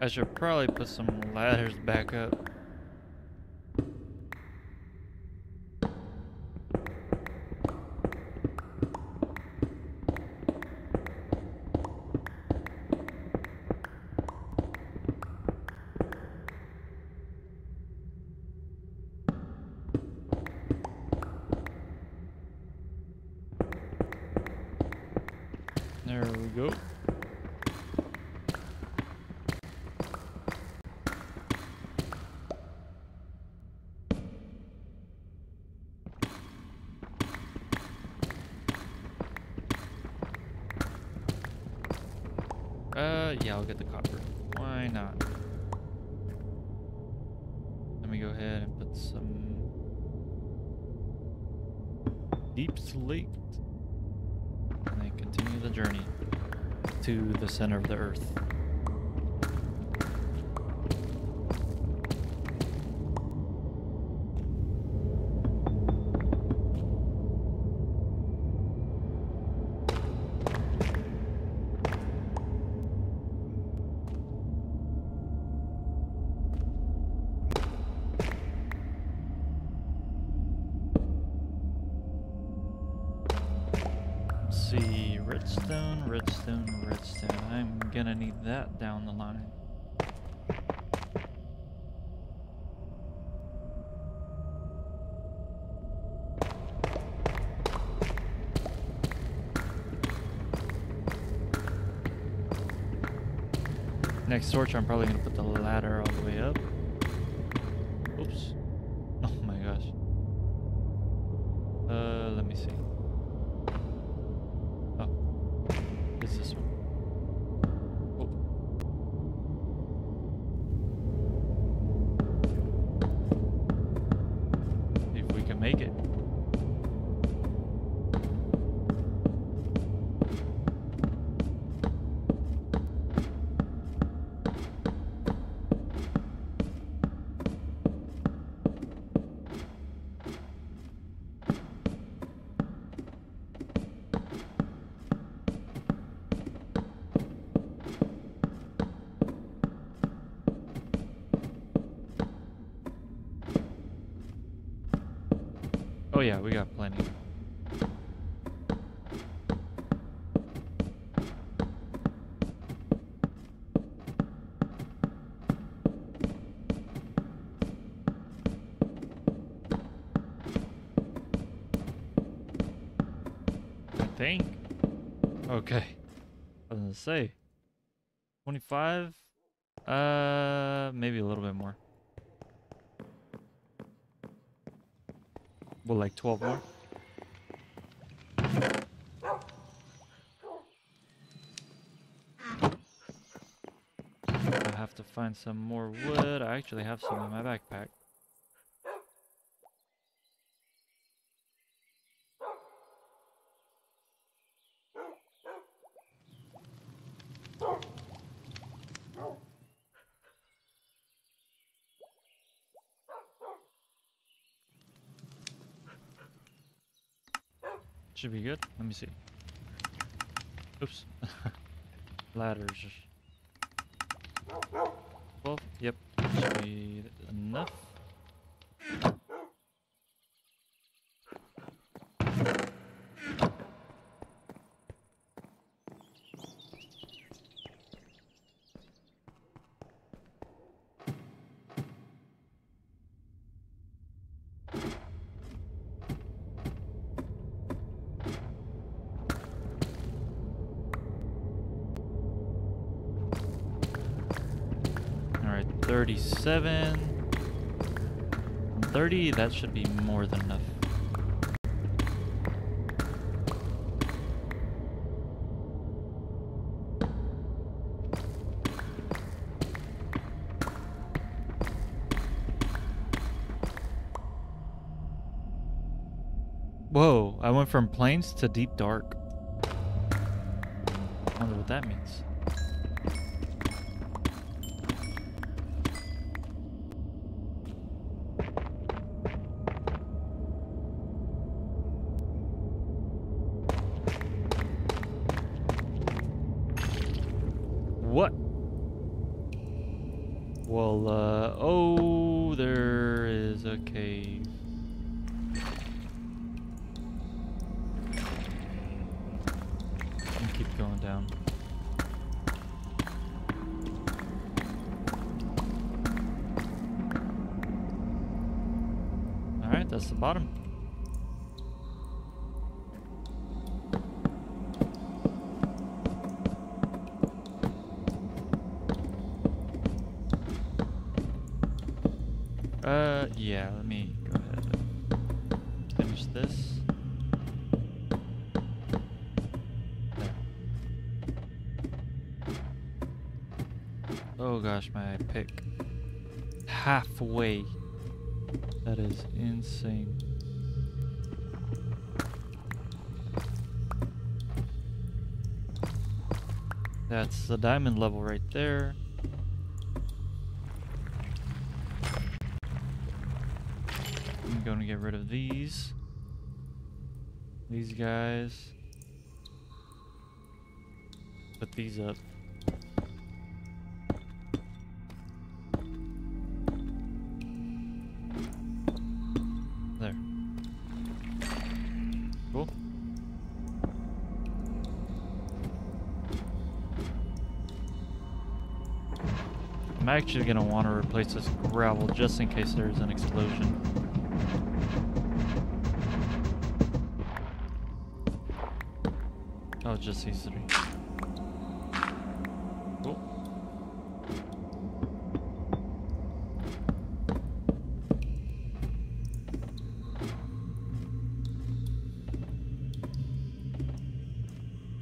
I should probably put some ladders back up. go. Uh, yeah, I'll get the copper. Why not? Let me go ahead and put some deep slate. And then continue the journey to the center of the earth. That down the line. Next torch, I'm probably gonna put the ladder all the way up. Oops. Oh my gosh. Uh, let me see. Oh, it's this one. Make it. Oh yeah, we got plenty. I think. Okay. I was gonna say twenty-five. Uh, maybe a little bit more. Well, like twelve more. I have to find some more wood. I actually have some in my backpack. Should be good. Let me see. Oops. Ladders. twelve. Yep. Should be enough. thirty-seven, thirty, that should be more than enough. Whoa, I went from plains to deep dark. I wonder what that means. That's the bottom. Uh, yeah, let me go ahead and finish this. There. Oh gosh, my pick. Halfway. That is insane. That's the diamond level right there. I'm going to get rid of these. These guys. Put these up. I'm actually going to want to replace this gravel just in case there's an explosion. Oh, just these three. Cool.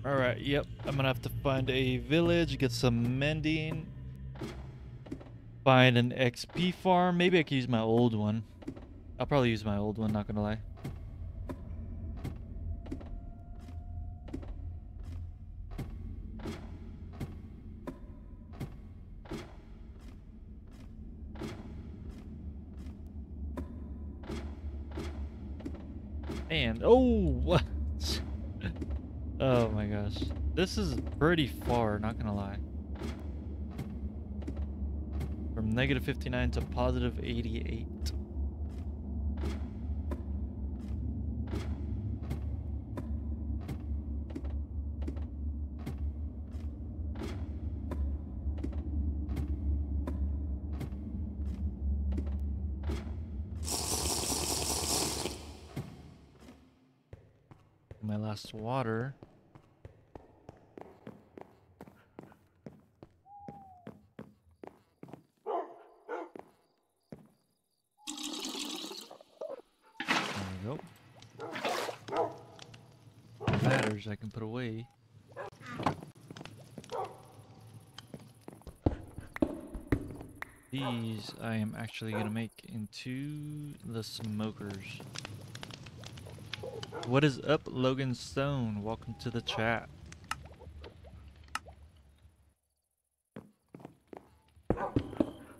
Alright, yep. I'm going to have to find a village, get some mending. Find an X P farm. Maybe I could use my old one. I'll probably use my old one, not gonna lie. And oh, what? Oh my gosh. This is pretty far, not gonna lie. From negative fifty-nine to positive eighty-eight. My last water. I can put away. These I am actually gonna make into the smokers. What is up, Logan Stone? Welcome to the chat.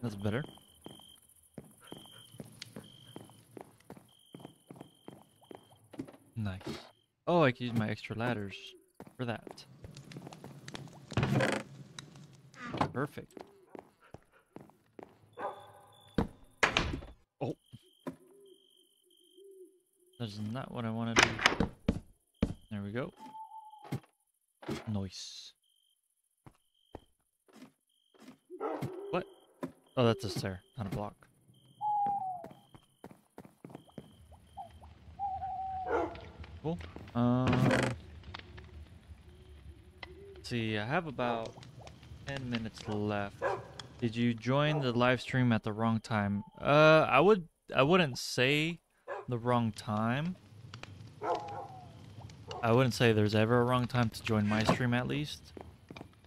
That's better. Nice. Oh, I can use my extra ladders for that. Perfect. Oh. That's not what I wanted to do. There we go. Nice. What? Oh, that's a stair, not a block. Cool. Um, see, I have about ten minutes left. Did you join the live stream at the wrong time? Uh, I would, I wouldn't say the wrong time. I wouldn't say there's ever a wrong time to join my stream, at least.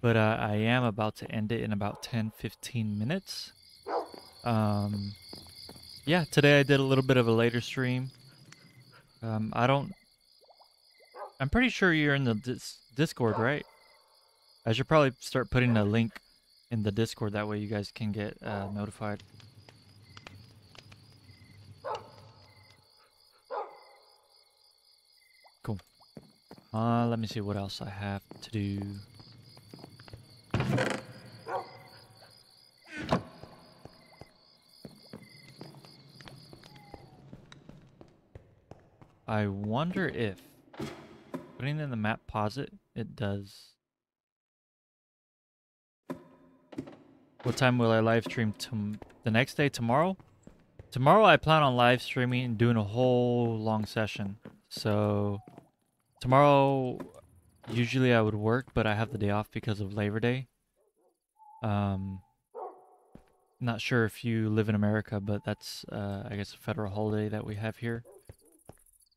But uh, I am about to end it in about ten, fifteen minutes. Um, yeah, today I did a little bit of a later stream. Um, I don't. I'm pretty sure you're in the dis Discord, right? I should probably start putting a link in the Discord. That way you guys can get uh, notified. Cool. Uh, let me see what else I have to do. I wonder if putting in the map posit, it does. What time will I live stream to the next day? Tomorrow? Tomorrow I plan on live streaming and doing a whole long session. So tomorrow, usually I would work, but I have the day off because of Labor Day. Um, Not sure if you live in America, but that's, uh, I guess, a federal holiday that we have here.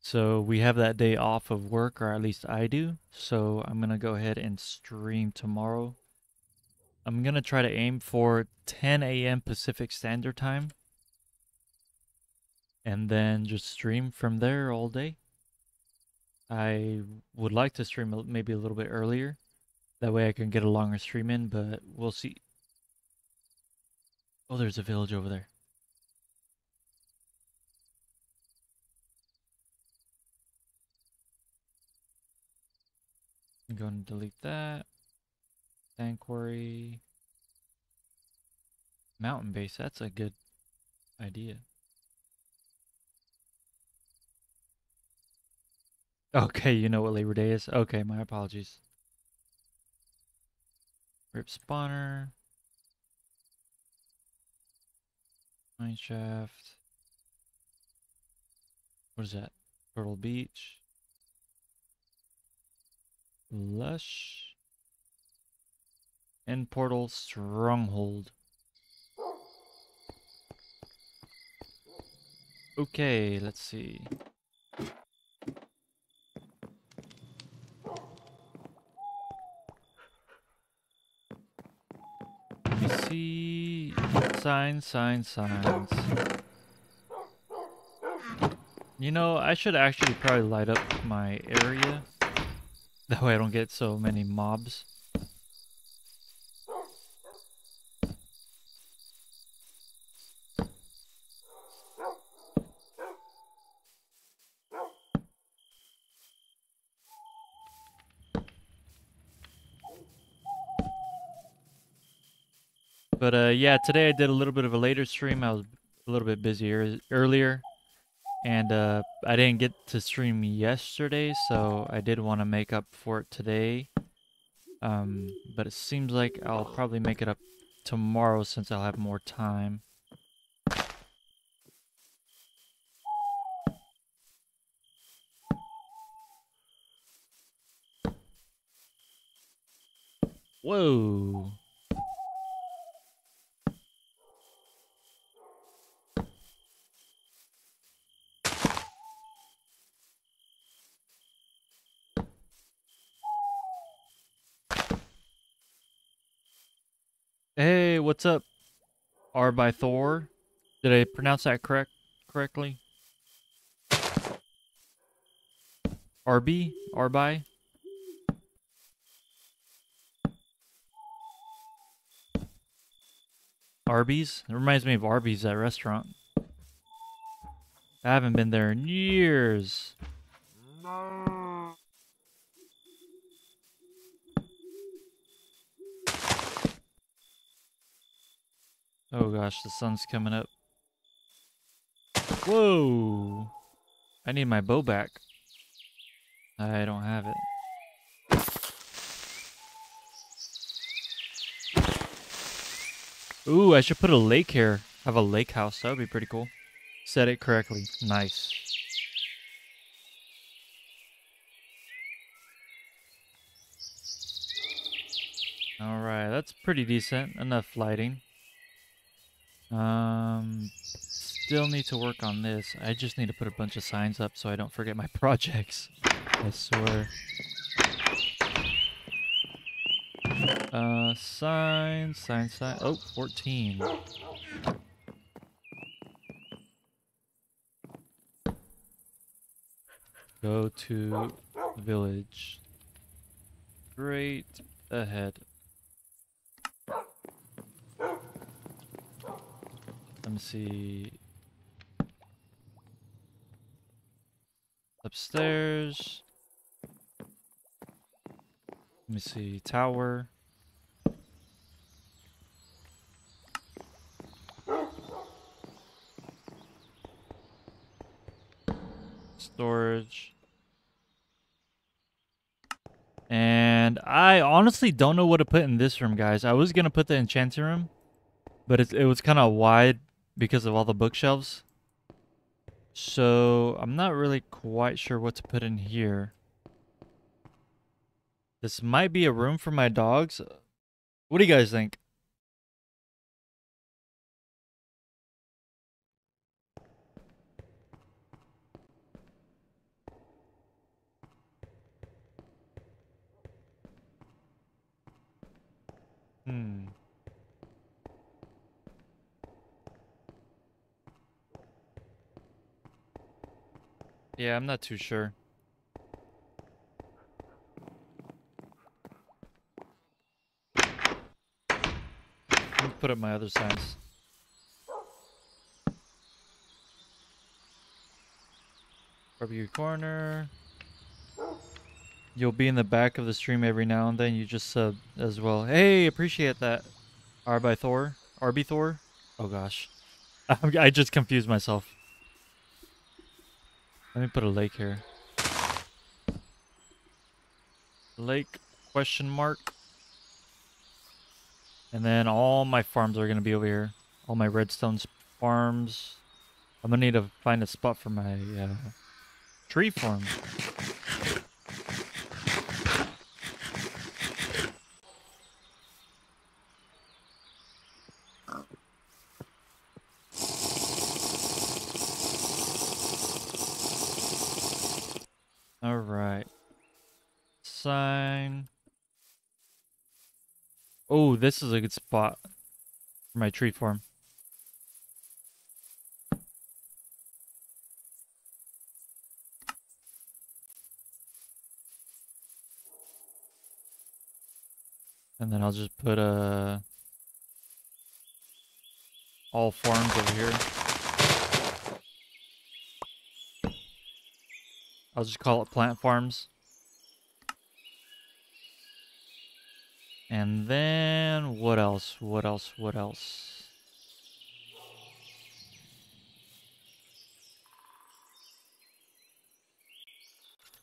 So we have that day off of work, or at least I do. So I'm going to go ahead and stream tomorrow. I'm going to try to aim for ten A M Pacific Standard Time. And then just stream from there all day. I would like to stream maybe a little bit earlier. That way I can get a longer stream in, but we'll see. Oh, there's a village over there. I'm going to delete that. Sand quarry. Mountain base. That's a good idea. Okay, you know what Labor Day is? Okay, my apologies. Rip spawner. Mineshaft. What is that? Turtle Beach. Lush. End portal stronghold. Okay, let's see. Signs, signs, signs. You know, I should actually probably light up my area. That way I don't get so many mobs. But uh, yeah, today I did a little bit of a later stream. I was a little bit busier earlier, and uh, I didn't get to stream yesterday, so I did want to make up for it today. Um, but it seems like I'll probably make it up tomorrow since I'll have more time. Whoa. Hey, what's up? R by Thor. Did I pronounce that correct correctly? R B? R by? Arby's? It reminds me of Arby's, that restaurant. I haven't been there in years. No. Oh gosh, the sun's coming up. Whoa! I need my bow back. I don't have it. Ooh, I should put a lake here. Have a lake house, that would be pretty cool. Said it correctly, nice. Alright, that's pretty decent. Enough lighting. Um, still need to work on this. I just need to put a bunch of signs up so I don't forget my projects. I swear. Uh, sign, sign, sign. Oh, fourteen. Go to village. Straight ahead. Let me see. Upstairs. Let me see. Tower. Storage. And I honestly don't know what to put in this room, guys. I was going to put the enchanting room, but it, it was kind of wide because of all the bookshelves. So I'm not really quite sure what to put in here. This might be a room for my dogs. What do you guys think? Yeah, I'm not too sure. Let me put up my other signs. Barbecue corner. You'll be in the back of the stream every now and then. You just sub as well. Hey, appreciate that. Arbithor. Arbithor? Oh gosh. I just confused myself. Let me put a lake here. Lake question mark. And then all my farms are going to be over here. All my redstone farms. I'm going to need to find a spot for my uh, tree farm. Sign. Oh, this is a good spot for my tree farm. And then I'll just put uh, all farms over here. I'll just call it plant farms. And then, what else, what else, what else?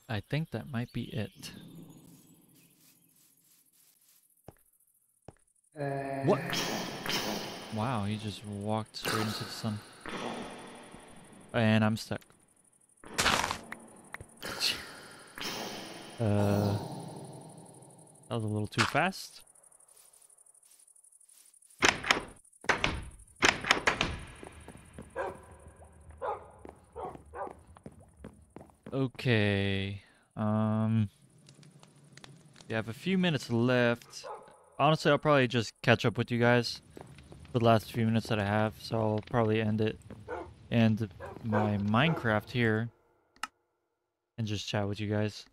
I think that might be it. Uh, what? Wow, he just walked straight into the sun. And I'm stuck. Uh... That was a little too fast. Okay. Um, we have a few minutes left. Honestly, I'll probably just catch up with you guys for the last few minutes that I have. So I'll probably end it and my Minecraft here and just chat with you guys.